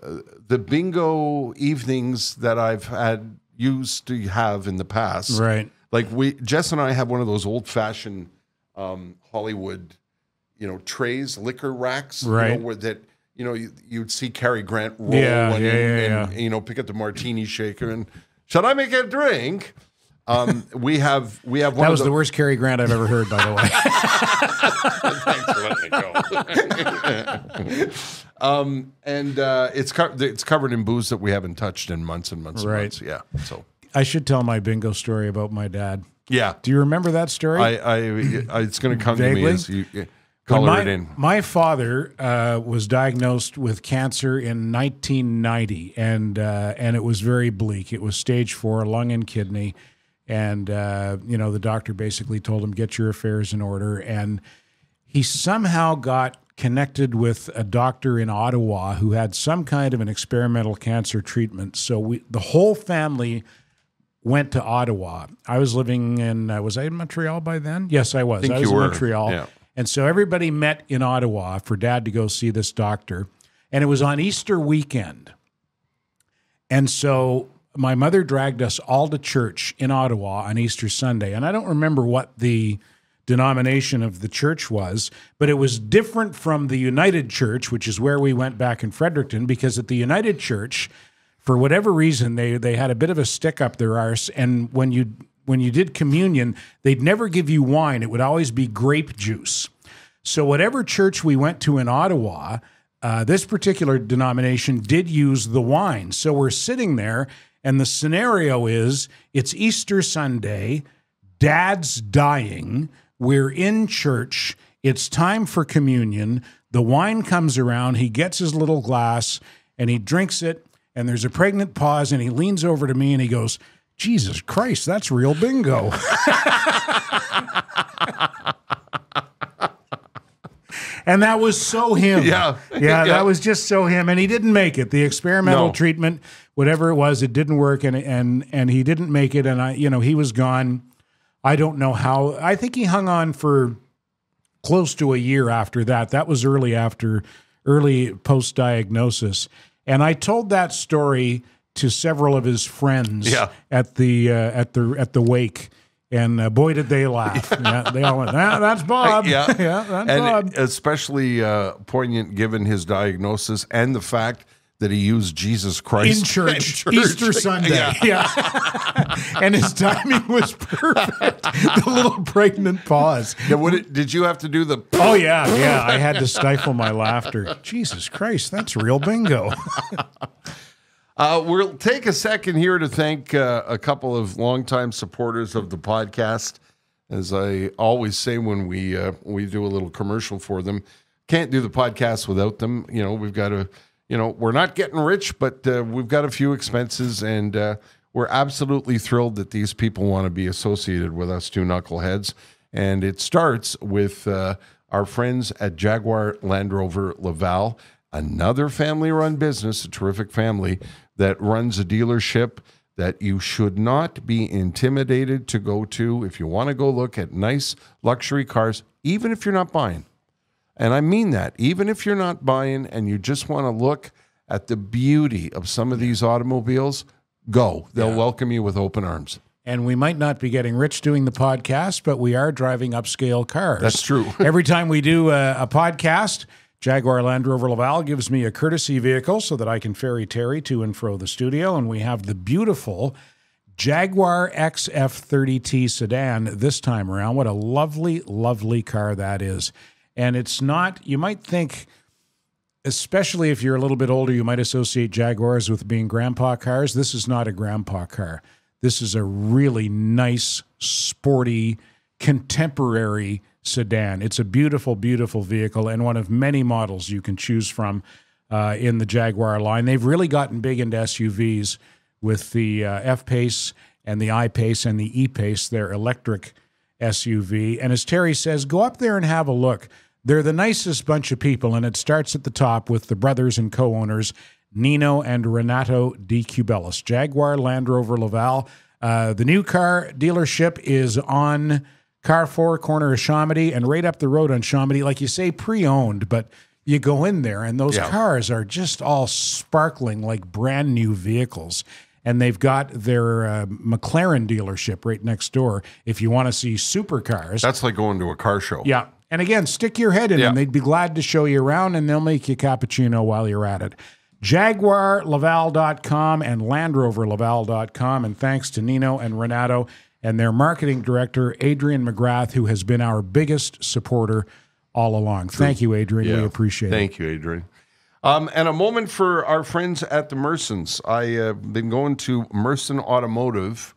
the bingo evenings that I've had used to have in the past. Right. Like we, Jess and I have one of those old-fashioned um, Hollywood. You know, trays, liquor racks, right? You know, where that you know you, you'd see Cary Grant roll yeah, and, yeah, yeah, and yeah. you know pick up the martini shaker and should I make a drink? Um, we have we have one. That was of the, the worst Cary Grant I've ever heard, by the way. Thanks for letting me go. um, and uh, it's co it's covered in booze that we haven't touched in months and months. Right? And months. Yeah. So I should tell my bingo story about my dad. Yeah. Do you remember that story? I, I, I it's going to come to me as you. My, in. my father uh, was diagnosed with cancer in nineteen ninety, and uh, and it was very bleak. It was stage four, lung and kidney, and uh, you know the doctor basically told him get your affairs in order. And he somehow got connected with a doctor in Ottawa who had some kind of an experimental cancer treatment. So we, the whole family. Went to Ottawa. I was living in uh, was I in Montreal by then? Yes, I was. I, I was in were. Montreal. Yeah. And so everybody met in Ottawa for Dad to go see this doctor. And it was on Easter weekend. And so my mother dragged us all to church in Ottawa on Easter Sunday. And I don't remember what the denomination of the church was, but it was different from the United Church, which is where we went back in Fredericton, because at the United Church, for whatever reason, they, they had a bit of a stick up their arse. And when you... when you did communion, they'd never give you wine. It would always be grape juice. So whatever church we went to in Ottawa, uh, this particular denomination did use the wine. So we're sitting there, and the scenario is it's Easter Sunday, Dad's dying, we're in church, it's time for communion, the wine comes around, he gets his little glass, and he drinks it, and there's a pregnant pause, and he leans over to me, and he goes, Jesus Christ, that's real bingo. And that was so him. Yeah. yeah. Yeah, that was just so him. And he didn't make it. The experimental no. treatment, whatever it was, it didn't work, and and and he didn't make it. And I, you know, he was gone. I don't know how. I think he hung on for close to a year after that. That was early after early post-diagnosis. And I told that story to several of his friends yeah. at the uh, at the at the wake, and uh, boy did they laugh. Yeah. Yeah, they all went, ah, "That's Bob." Yeah, yeah that's and Bob. Especially uh, poignant given his diagnosis and the fact that he used Jesus Christ in church, in church. Easter Sunday. Yeah, yeah. And his timing was perfect. The little pregnant pause. Yeah, what did, did you have to do the? Oh yeah, yeah. I had to stifle my laughter. Jesus Christ, that's real bingo. Uh, we'll take a second here to thank uh, a couple of longtime supporters of the podcast. As I always say when we uh, we do a little commercial for them, can't do the podcast without them. You know, we've got a, you know, we're not getting rich, but uh, we've got a few expenses, and uh, we're absolutely thrilled that these people want to be associated with us two knuckleheads. And it starts with uh, our friends at Jaguar Land Rover Laval. another family-run business, a terrific family that runs a dealership that you should not be intimidated to go to if you want to go look at nice luxury cars, even if you're not buying. And I mean that. Even if you're not buying and you just want to look at the beauty of some of these automobiles, go. They'll yeah. welcome you with open arms. And we might not be getting rich doing the podcast, but we are driving upscale cars. That's true. Every time we do a, a podcast, Jaguar Land Rover Laval gives me a courtesy vehicle so that I can ferry Terry to and fro the studio. And we have the beautiful Jaguar X F thirty T sedan this time around. What a lovely, lovely car that is. And it's not, you might think, especially if you're a little bit older, you might associate Jaguars with being grandpa cars. This is not a grandpa car. This is a really nice, sporty, contemporary sedan. It's a beautiful, beautiful vehicle and one of many models you can choose from uh, in the Jaguar line. They've really gotten big into S U Vs with the uh, F-Pace and the I-Pace and the E-Pace, their electric S U V. And as Terry says, go up there and have a look. They're the nicest bunch of people, and it starts at the top with the brothers and co-owners, Nino and Renato de Cubellis. Jaguar Land Rover Laval. Uh, the new car dealership is on Carrefour, corner of Chomedy, and right up the road on Chomedy. Like you say, pre-owned, but you go in there, and those yeah. cars are just all sparkling like brand-new vehicles. And they've got their uh, McLaren dealership right next door if you want to see supercars. That's like going to a car show. Yeah. And again, stick your head in yeah. them. They'd be glad to show you around, and they'll make you cappuccino while you're at it. Jaguar Laval dot com and Land Rover Laval dot com. And thanks to Nino and Renato and their marketing director, Adrian McGrath, who has been our biggest supporter all along. True. Thank you, Adrian. Yeah. We appreciate Thank it. Thank you, Adrian. Um, and a moment for our friends at the Mersons. I've uh, been going to Merson Automotive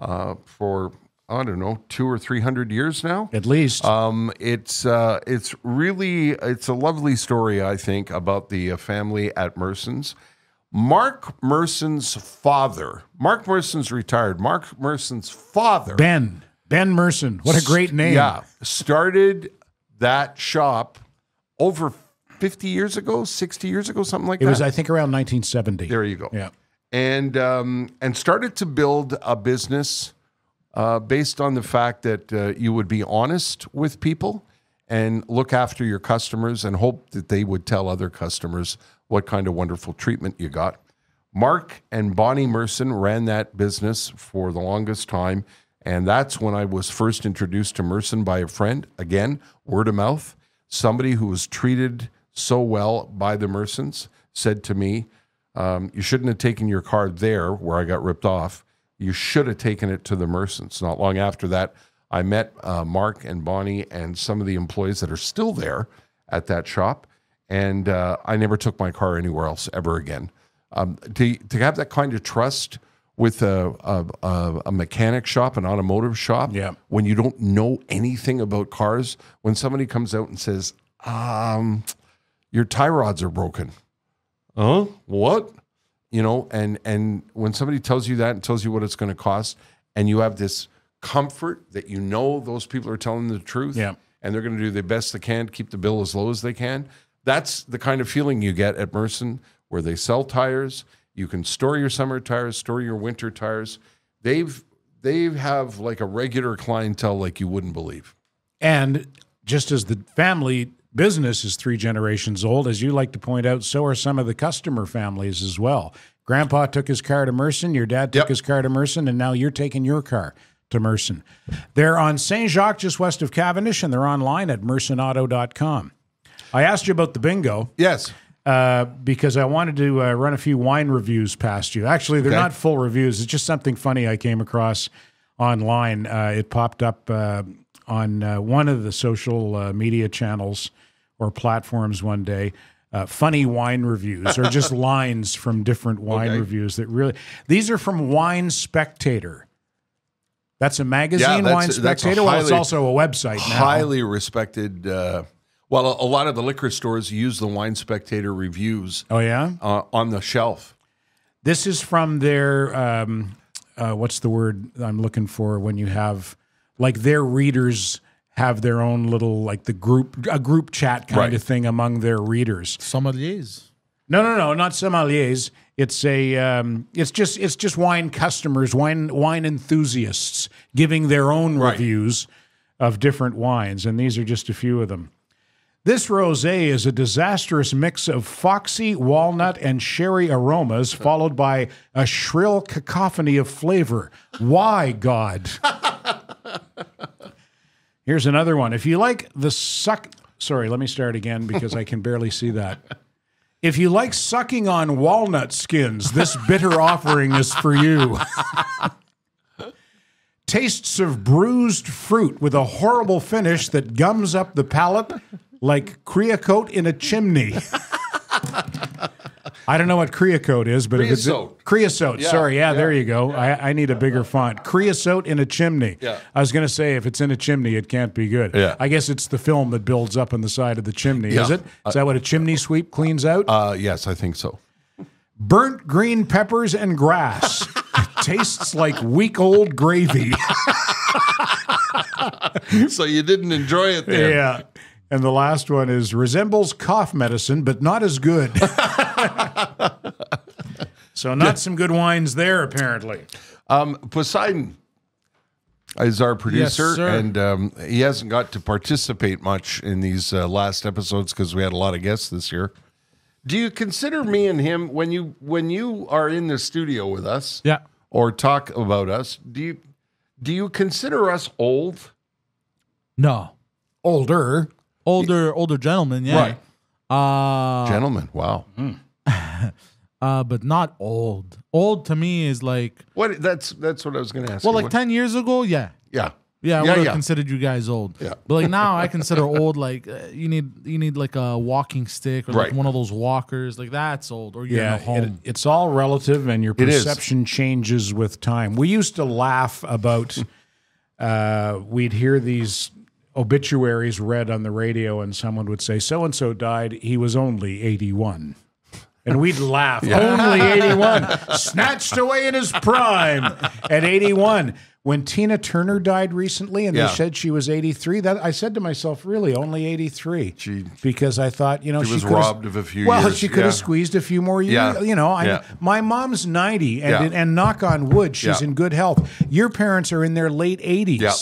uh, for... I don't know, two or three hundred years now, at least. Um, it's uh, it's really it's a lovely story, I think, about the uh, family at Merson's. Mark Merson's father, Mark Merson's retired. Mark Merson's father, Ben Ben Merson. What a great name! Yeah, started that shop over fifty years ago, sixty years ago, something like that. It was, I think, around nineteen seventy. There you go. Yeah, and um, and started to build a business. Uh, based on the fact that uh, you would be honest with people and look after your customers and hope that they would tell other customers what kind of wonderful treatment you got. Mark and Bonnie Merson ran that business for the longest time, and that's when I was first introduced to Merson by a friend. Again, word of mouth. Somebody who was treated so well by the Mersons said to me, um, you shouldn't have taken your car there where I got ripped off. You should have taken it to the Mersons. Not long after that, I met uh, Mark and Bonnie and some of the employees that are still there at that shop, and uh, I never took my car anywhere else ever again. Um, to, to have that kind of trust with a, a, a mechanic shop, an automotive shop, yeah. when you don't know anything about cars, when somebody comes out and says, um, your tie rods are broken. Huh? What? You know, and, and when somebody tells you that and tells you what it's going to cost, and you have this comfort that you know those people are telling the truth, yeah. and they're going to do the best they can to keep the bill as low as they can, that's the kind of feeling you get at Merson, where they sell tires. You can store your summer tires, store your winter tires. They've, they have like a regular clientele like you wouldn't believe. And just as the family business is three generations old, as you like to point out, so are some of the customer families as well. Grandpa took his car to Merson, your dad took yep. his car to Merson, and now you're taking your car to Merson. They're on Saint Jacques, just west of Cavendish, and they're online at merson auto dot com. I asked you about the bingo. Yes. Uh, because I wanted to uh, run a few wine reviews past you. Actually, they're okay. not full reviews. It's just something funny I came across online. Uh, it popped up uh, on uh, one of the social uh, media channels or platforms one day, uh, funny wine reviews or just lines from different wine okay. reviews that really, these are from Wine Spectator. That's a magazine, yeah, that's, Wine Spectator. Highly, well, it's also a website now. Highly respected. Uh, well, a, a lot of the liquor stores use the Wine Spectator reviews. Oh, yeah? Uh, on the shelf. This is from their, um, uh, what's the word I'm looking for when you have, like, their readers have their own little, like the group, a group chat kind right. of thing among their readers. Sommeliers. No, no, no, not sommeliers. It's a, um, it's just, it's just wine customers, wine, wine enthusiasts giving their own right. reviews of different wines, and these are just a few of them. This rosé is a disastrous mix of foxy, walnut, and sherry aromas, followed by a shrill cacophony of flavor. Why, God? Here's another one. If you like the suck... Sorry, let me start again because I can barely see that. If you like sucking on walnut skins, this bitter offering is for you. Tastes of bruised fruit with a horrible finish that gums up the palate... like creocote in a chimney. I don't know what creocote is, but creosote. If it's creosote. Yeah, sorry, yeah, yeah, there you go. Yeah. I, I need a bigger font. Creosote in a chimney. Yeah. I was going to say if it's in a chimney, it can't be good. Yeah. I guess it's the film that builds up on the side of the chimney, yeah. is it? Is that what a chimney sweep cleans out? Uh, yes, I think so. Burnt green peppers and grass. Tastes like week old gravy. So you didn't enjoy it there. Yeah. And the last one is resembles cough medicine, but not as good. So not yeah. some good wines there, apparently. Um, Poseidon is our producer, yes, and um, he hasn't got to participate much in these uh, last episodes because we had a lot of guests this year. Do you consider me and him, when you when you are in the studio with us yeah. or talk about us, do you, do you consider us old? No. Older. Older, older gentleman, yeah. Right. Uh, gentleman, wow. Mm. uh, but not old. Old to me is like what? That's that's what I was going to ask. Well, you. like what? ten years ago, yeah, yeah, yeah. I yeah, would have yeah. considered you guys old. Yeah. But like now, I consider old like uh, you need you need like a walking stick or right. like one of those walkers. Like that's old. Or you're yeah, in a home. It, it's all relative, and your perception changes with time. We used to laugh about uh, we'd hear these obituaries read on the radio, and someone would say, so-and-so died, he was only eighty-one. And we'd laugh, yeah. only eighty-one, snatched away in his prime at eighty-one. When Tina Turner died recently, and yeah. they said she was eighty-three, that I said to myself, really, only eighty-three? She, because I thought, you know, she, she was robbed of a few well, years. Well, she could yeah. have squeezed a few more years. Yeah. You know, I, yeah. my mom's ninety, and, yeah. and, and knock on wood, she's yeah. in good health. Your parents are in their late eighties yeah.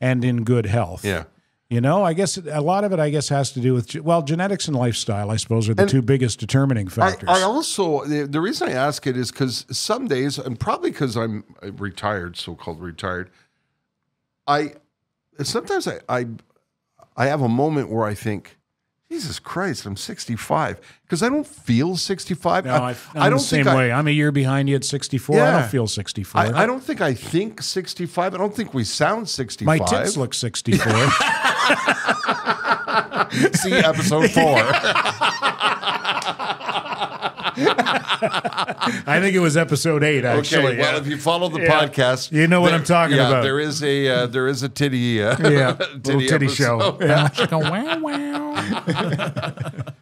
and in good health. Yeah. You know, I guess a lot of it, I guess, has to do with, well, genetics and lifestyle, I suppose, are the and two biggest determining factors. I, I also, the, the reason I ask it is because some days, and probably because I'm retired, so-called retired, I sometimes I, I I have a moment where I think, Jesus Christ, I'm sixty-five, because I don't feel sixty-five. No, I, I'm I don't the same think way. I, I'm a year behind you at sixty-four. Yeah, I don't feel sixty-four. I, I don't think I think sixty-five. I don't think we sound sixty-five. My tits look sixty-four. See episode four. I think it was episode eight. Actually, okay, well, yeah. if you follow the yeah. podcast, you know what there, I'm talking yeah, about. There is a uh, there is a titty uh, yeah titty, little titty show. Yeah.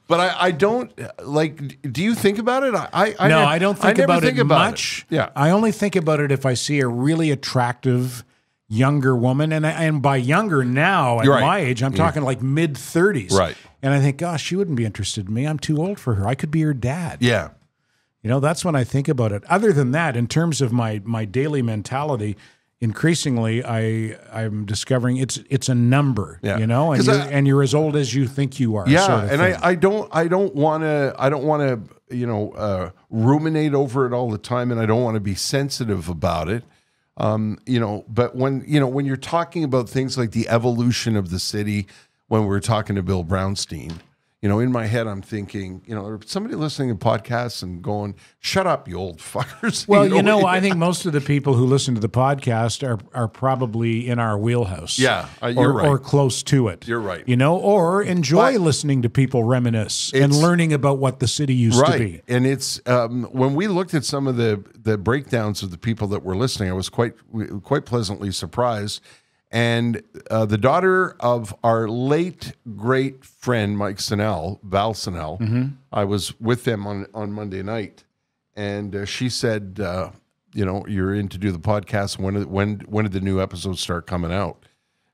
But I, I don't like. Do you think about it? I, I no, never, I don't think I about think it about much. It. Yeah, I only think about it if I see a really attractive younger woman, and and by younger now at right. my age, I'm talking yeah. like mid thirties, right? And I think, gosh, she wouldn't be interested in me. I'm too old for her. I could be her dad. Yeah, you know, that's when I think about it. Other than that, in terms of my my daily mentality, increasingly, I I'm discovering it's it's a number, yeah. you know, and you're, I, and you're as old as you think you are. Yeah, sort of and thing. I I don't I don't want to I don't want to you know uh, ruminate over it all the time, and I don't want to be sensitive about it. Um, you know, but when, you know, when you're talking about things like the evolution of the city, when we were talking to Bill Brownstein, you know, in my head, I'm thinking, you know, somebody listening to podcasts and going, shut up, you old fuckers. Well, you know, you know I think most of the people who listen to the podcast are, are probably in our wheelhouse. Yeah, uh, you're or, right. Or close to it. You're right. You know, or enjoy but listening to people reminisce and learning about what the city used right. to be. And it's, um, when we looked at some of the, the breakdowns of the people that were listening, I was quite, quite pleasantly surprised. And uh, the daughter of our late, great friend, Mike Sennell, Val Sennell, mm-hmm. I was with them on, on Monday night, and uh, she said, uh, you know, you're in to do the podcast. When, when, when did the new episodes start coming out?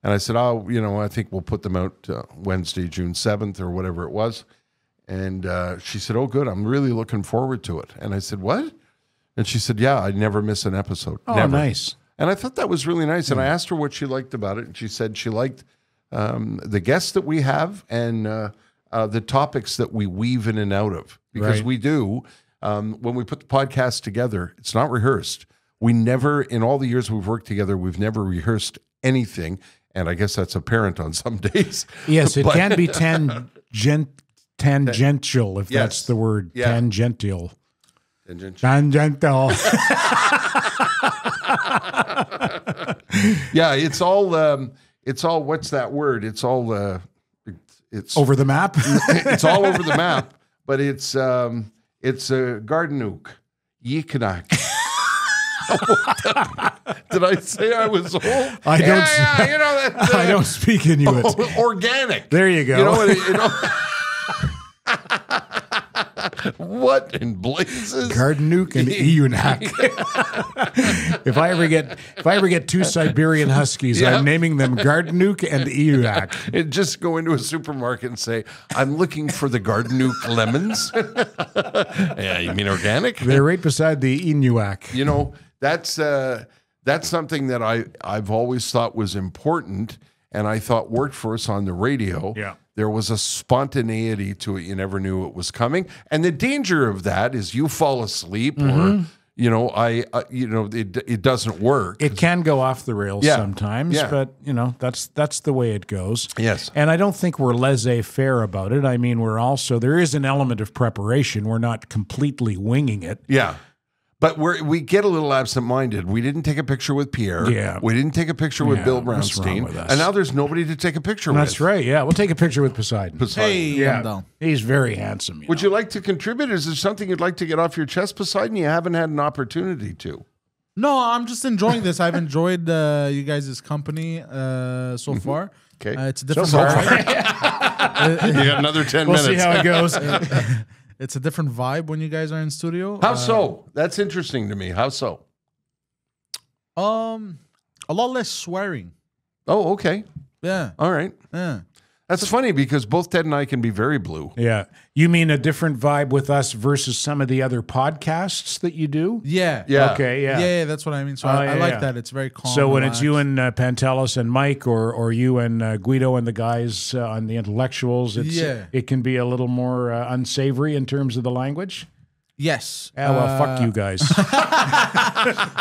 And I said, oh, you know, I think we'll put them out uh, Wednesday, June seventh or whatever it was. And uh, she said, oh, good. I'm really looking forward to it. And I said, what? And she said, yeah, I never miss an episode. Oh, never. Nice. And I thought that was really nice. And I asked her what she liked about it. And she said she liked um, the guests that we have and uh, uh, the topics that we weave in and out of. Because right. we do, um, when we put the podcast together, it's not rehearsed. We never, in all the years we've worked together, we've never rehearsed anything. And I guess that's apparent on some days. Yes, it but, can be tangent, tangential, if yes, that's the word, yeah. tangential. Tangential. Tangential. Yeah, it's all, um, it's all, what's that word? It's all, uh, it's, it's over the map. It's all over the map, but it's, um, it's a uh, Gardenook, Yikanak. Did I say I was old? I don't. Yeah, yeah, you know that, uh, I don't speak Inuit. Oh, organic. There you go. You know what? You know, what in blazes? Gardenook and Iunak. If I ever get, if I ever get two Siberian Huskies, yep. I'm naming them Gardenook and Iunak. And just go into a supermarket and say, "I'm looking for the Gardenook lemons." Yeah, you mean organic? They're right beside the Inuak. You know. That's uh, that's something that I, I've always thought was important and I thought worked for us on the radio. Yeah. There was a spontaneity to it. You never knew it was coming. And the danger of that is you fall asleep mm-hmm. or, you know, I, uh, you know, it, it doesn't work. It can go off the rails yeah. sometimes, yeah. but, you know, that's that's the way it goes. Yes. And I don't think we're laissez-faire about it. I mean, we're also, there is an element of preparation. We're not completely winging it. Yeah. But we we get a little absent-minded. We didn't take a picture with Pierre. Yeah. We didn't take a picture with yeah, Bill Brownstein. With and now there's nobody to take a picture that's with. That's right, yeah. We'll take a picture with Poseidon. Poseidon. Hey, yeah. He's very handsome. You Would know. you like to contribute? Is there something you'd like to get off your chest, Poseidon? You haven't had an opportunity to. No, I'm just enjoying this. I've enjoyed uh, you guys' company uh, so far. Okay. Uh, it's a different so far. Right? You got another ten we'll minutes. We'll see how it goes. It's a different vibe when you guys are in studio. How uh, so? That's interesting to me. How so? Um, a lot less swearing. Oh, okay. Yeah. All right. Yeah. That's so, funny because both Ted and I can be very blue. Yeah. You mean a different vibe with us versus some of the other podcasts that you do? Yeah. Yeah. Okay. Yeah. Yeah. yeah that's what I mean. So uh, I, yeah, I like yeah. that. It's very calm. So when relaxed. It's you and uh, Pantelis and Mike, or or you and uh, Guido and the guys uh, on the Intellectuals, it's, yeah. it can be a little more uh, unsavory in terms of the language. Yes. Oh, well, uh, fuck you guys.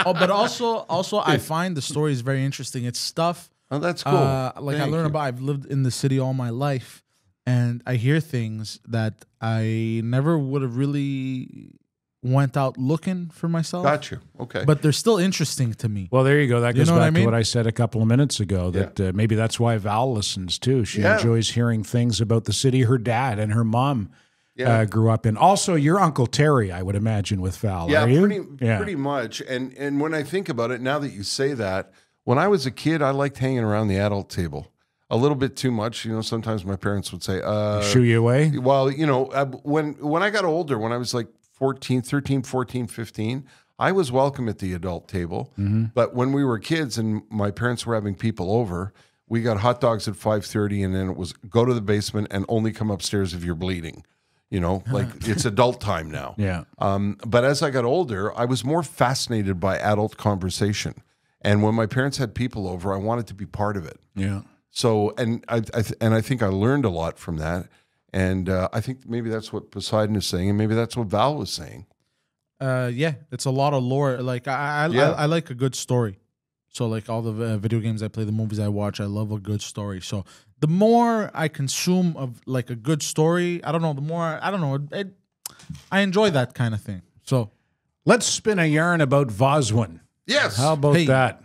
Oh, but also, also, I find the stories very interesting. It's stuff. Oh, that's cool. Uh, like Thank I learned you. about, I've lived in the city all my life, and I hear things that I never would have really went out looking for myself. Got you. Okay. But they're still interesting to me. Well, there you go. That goes you know back what I mean? to what I said a couple of minutes ago, that yeah. uh, maybe that's why Val listens too. She yeah. enjoys hearing things about the city her dad and her mom yeah. uh, grew up in. Also, your Uncle Terry, I would imagine, with Val, yeah, are you? Pretty, yeah, pretty much. And, and when I think about it, now that you say that, when I was a kid, I liked hanging around the adult table a little bit too much. You know, sometimes my parents would say, uh, shoo you away. Well, you know, when, when I got older, when I was like fourteen, thirteen, fourteen, fifteen, I was welcome at the adult table. Mm-hmm. But when we were kids and my parents were having people over, we got hot dogs at five thirty and then it was go to the basement and only come upstairs if you're bleeding. You know, like it's adult time now. Yeah. Um, but as I got older, I was more fascinated by adult conversation. And when my parents had people over, I wanted to be part of it. Yeah. So, and I, I th and I think I learned a lot from that. And uh, I think maybe that's what Poseidon is saying, and maybe that's what Val was saying. Uh, yeah, it's a lot of lore. Like I, I, yeah. I, I like a good story. So, like all the uh, video games I play, the movies I watch, I love a good story. So, the more I consume of like a good story, I don't know, the more I don't know, it, it, I enjoy that kind of thing. So, let's spin a yarn about Voswin. Yes. How about hey. that?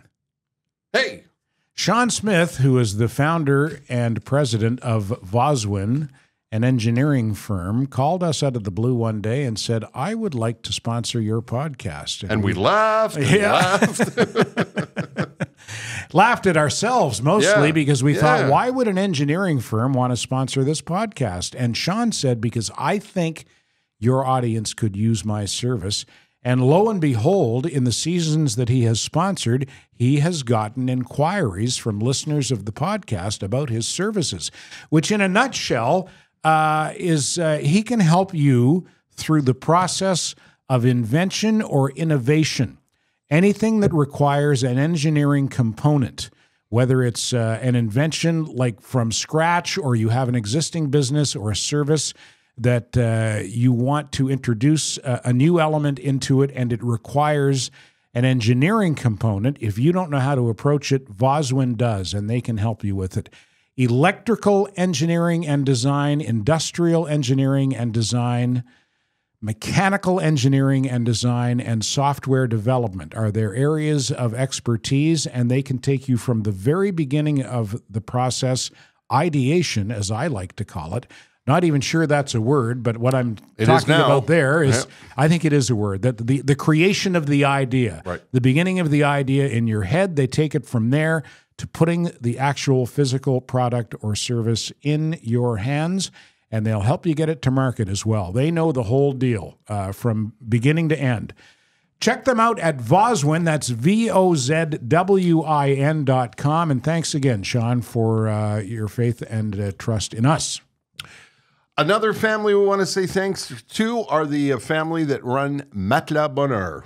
Hey. Sean Smith, who is the founder and president of Voswin, an engineering firm, called us out of the blue one day and said, I would like to sponsor your podcast. And, and we, we laughed and yeah. laughed. Laughed at ourselves mostly yeah. because we yeah. thought, why would an engineering firm want to sponsor this podcast? And Sean said, because I think your audience could use my service. And lo and behold, in the seasons that he has sponsored, he has gotten inquiries from listeners of the podcast about his services, which in a nutshell uh, is uh, he can help you through the process of invention or innovation. Anything that requires an engineering component, whether it's uh, an invention like from scratch or you have an existing business or a service that uh, you want to introduce a, a new element into it and it requires an engineering component. If you don't know how to approach it, Voswin does, and they can help you with it. Electrical engineering and design, industrial engineering and design, mechanical engineering and design, and software development are their areas of expertise, and they can take you from the very beginning of the process, ideation, as I like to call it. Not even sure that's a word, but what I'm it talking about there is, yeah. I think it is a word, that the, the creation of the idea, right. the beginning of the idea in your head, they take it from there to putting the actual physical product or service in your hands, and they'll help you get it to market as well. They know the whole deal uh, from beginning to end. Check them out at Voswin, that's V O Z W I N dot com, and thanks again, Sean, for uh, your faith and uh, trust in us. Another family we want to say thanks to are the family that run Matelas Bonheur.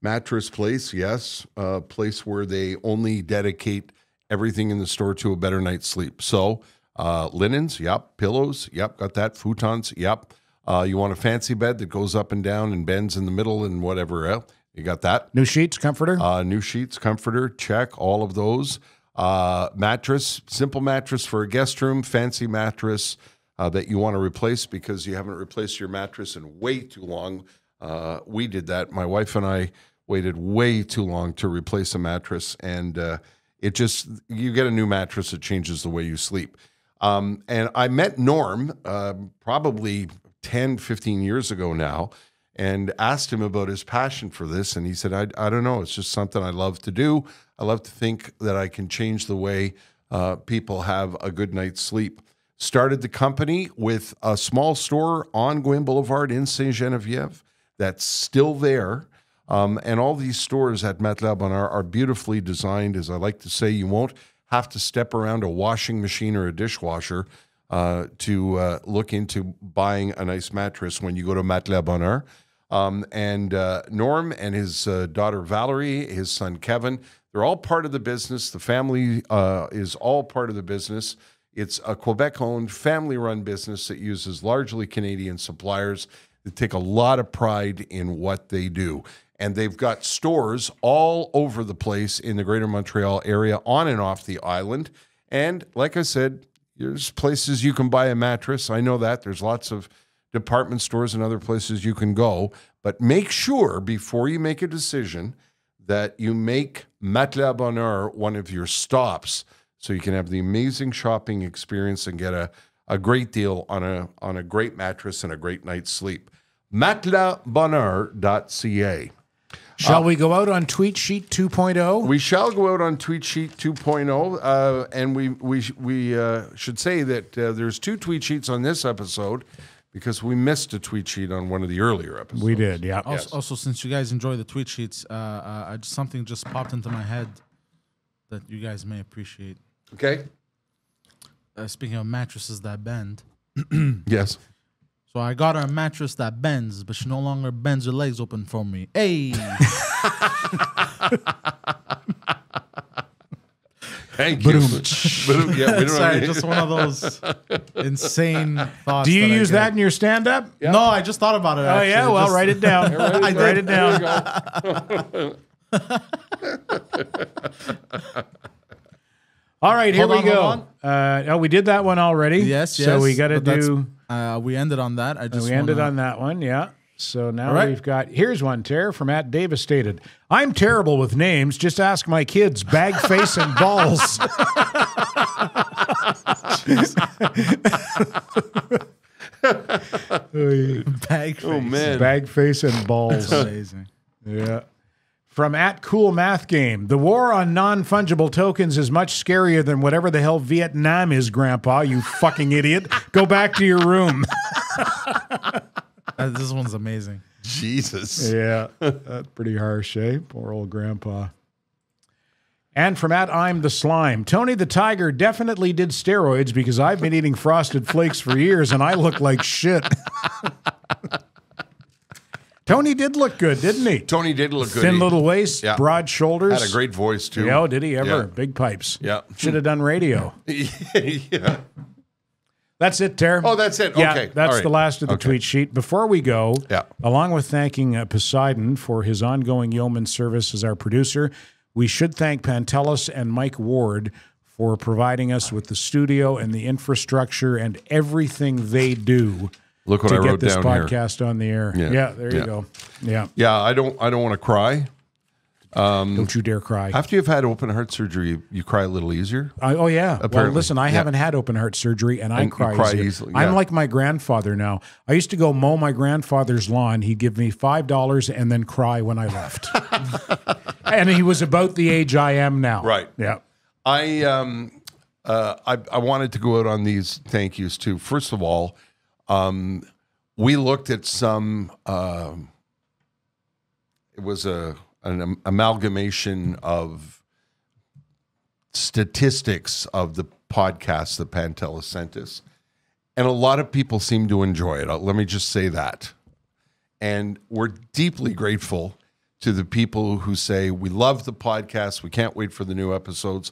Mattress place, yes, a place where they only dedicate everything in the store to a better night's sleep. So uh, linens, yep, pillows, yep, got that, futons, yep. Uh, you want a fancy bed that goes up and down and bends in the middle and whatever else, you got that. New sheets, comforter. Uh, new sheets, comforter, check, all of those. Uh, mattress, simple mattress for a guest room, fancy mattress, Uh, that you want to replace because you haven't replaced your mattress in way too long. Uh, we did that. My wife and I waited way too long to replace a mattress, and uh, it just, you get a new mattress, it changes the way you sleep. Um, and I met Norm uh, probably ten, fifteen years ago now and asked him about his passion for this, and he said, I, I don't know, it's just something I love to do. I love to think that I can change the way uh, people have a good night's sleep. Started the company with a small store on Gwin Boulevard in Sainte-Geneviève that's still there. Um, and all these stores at Matelas Bonheur are beautifully designed. As I like to say, you won't have to step around a washing machine or a dishwasher uh, to uh, look into buying a nice mattress when you go to Matelas Bonheur. Um, and uh, Norm and his uh, daughter Valerie, his son Kevin, they're all part of the business. The family uh, is all part of the business. It's a Quebec-owned, family-run business that uses largely Canadian suppliers that take a lot of pride in what they do. And they've got stores all over the place in the greater Montreal area, on and off the island. And like I said, there's places you can buy a mattress. I know that. There's lots of department stores and other places you can go. But make sure, before you make a decision, that you make Matelas Bonheur one of your stops, so you can have the amazing shopping experience and get a, a great deal on a, on a great mattress and a great night's sleep. matelas bonheur dot c a. Shall uh, we go out on Tweet Sheet two point oh? We shall go out on Tweet Sheet two point oh, uh, and we, we, we uh, should say that uh, there's two Tweet Sheets on this episode, because we missed a Tweet Sheet on one of the earlier episodes. We did, yeah. Also, yes. also since you guys enjoy the Tweet Sheets, uh, uh, something just popped into my head that you guys may appreciate. Okay. Uh, speaking of mattresses that bend. Yes. So I got her a mattress that bends, but she no longer bends her legs open for me. Hey. Thank you. Yeah, we don't Sorry, know just one of those insane thoughts. Do you that use that in your stand-up? Yep. No, I just thought about it. Oh, actually. yeah? Well, just... write it down. I did. Write it down. All right, here hold we on, go. Uh, oh, we did that one already. Yes, yes. So we got to do. Uh, we ended on that. I just we wanna... ended on that one. Yeah. So now right. we've got. Here's one, Tara, from at Davis stated. I'm terrible with names. Just ask my kids. Bag, face, and balls. Bag, face. Oh man. Bag, face, and balls. That's amazing. Yeah. From at Cool Math Game, the war on non-fungible tokens is much scarier than whatever the hell Vietnam is, Grandpa, you fucking idiot. Go back to your room. uh, this one's amazing. Jesus. Yeah, that's pretty harsh, eh? Poor old grandpa. And from at I'm the Slime. Tony the Tiger definitely did steroids because I've been eating Frosted Flakes for years and I look like shit. Tony did look good, didn't he? Tony did look good. Thin little waist, yeah. Broad shoulders. Had a great voice, too. Yeah, did he ever? Yeah. Big pipes. Yeah. Should have done radio. Yeah. That's it, Ter. Oh, that's it. Yeah, okay. That's right. The last of the okay. tweet sheet. Before we go, yeah. along with thanking uh, Poseidon for his ongoing yeoman service as our producer, we should thank Pantelis and Mike Ward for providing us with the studio and the infrastructure and everything they do. Look what to I get wrote this down podcast here. On the air. Yeah, yeah there you yeah. go. Yeah, yeah. I don't. I don't want to cry. Um, don't you dare cry. After you've had open heart surgery, you, you cry a little easier. I, oh, yeah. Apparently. Well, listen, I yeah. haven't had open heart surgery, and I and cry, cry easier. easily. Yeah. I'm like my grandfather now. I used to go mow my grandfather's lawn. He'd give me five dollars and then cry when I left. And he was about the age I am now. Right. Yeah. I, um, uh, I, I wanted to go out on these thank yous, too. First of all, um, we looked at some uh, – it was a – an amalgamation of statistics of the podcast that Pantelis sent us. And a lot of people seem to enjoy it. Let me just say that. And we're deeply grateful to the people who say, we love the podcast. We can't wait for the new episodes.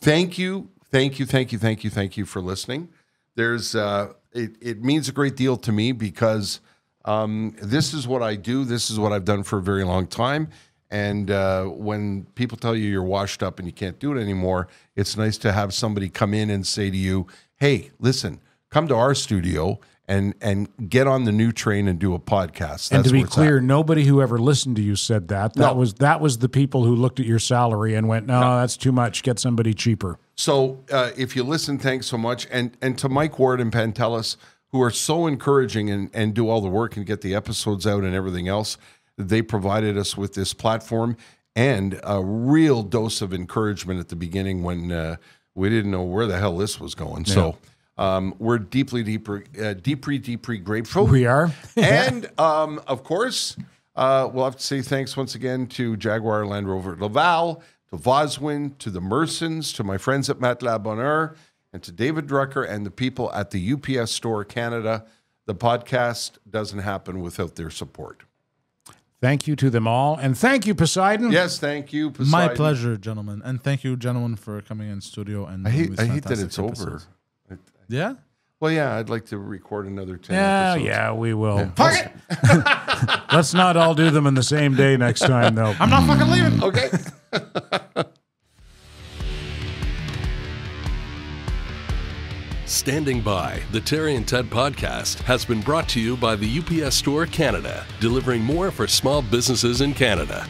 Thank you. Thank you. Thank you. Thank you. Thank you for listening. There's uh, it, it means a great deal to me because um, this is what I do. This is what I've done for a very long time. And uh, when people tell you you're washed up and you can't do it anymore, it's nice to have somebody come in and say to you, hey, listen, come to our studio and and get on the new train and do a podcast. That's and to be clear, at. Nobody who ever listened to you said that. That, no. was, that was the people who looked at your salary and went, no, no. that's too much. Get somebody cheaper. So uh, if you listen, thanks so much. And, and to Mike Ward and Pantelis, who are so encouraging and, and do all the work and get the episodes out and everything else, they provided us with this platform and a real dose of encouragement at the beginning when uh, we didn't know where the hell this was going. Yeah. So um, we're deeply, deeply, uh, deeply, deeply grateful. We are. And, um, of course, uh, we'll have to say thanks once again to Jaguar Land Rover Laval, to Voswin, to the Mersons, to my friends at Matelas Bonheur, and to David Drucker and the people at the U P S Store Canada. The podcast doesn't happen without their support. Thank you to them all. And thank you, Poseidon. Yes, thank you, Poseidon. My pleasure, gentlemen. And thank you, gentlemen, for coming in studio. And I hate, I hate that it's episodes. over. I, I, yeah? Well, yeah, I'd like to record another ten yeah, episodes. Yeah, we will. Yeah. Fuck it! Let's not all do them in the same day next time, though. I'm not fucking leaving, okay? Standing by, the Terry and Ted podcast has been brought to you by the U P S Store Canada, delivering more for small businesses in Canada.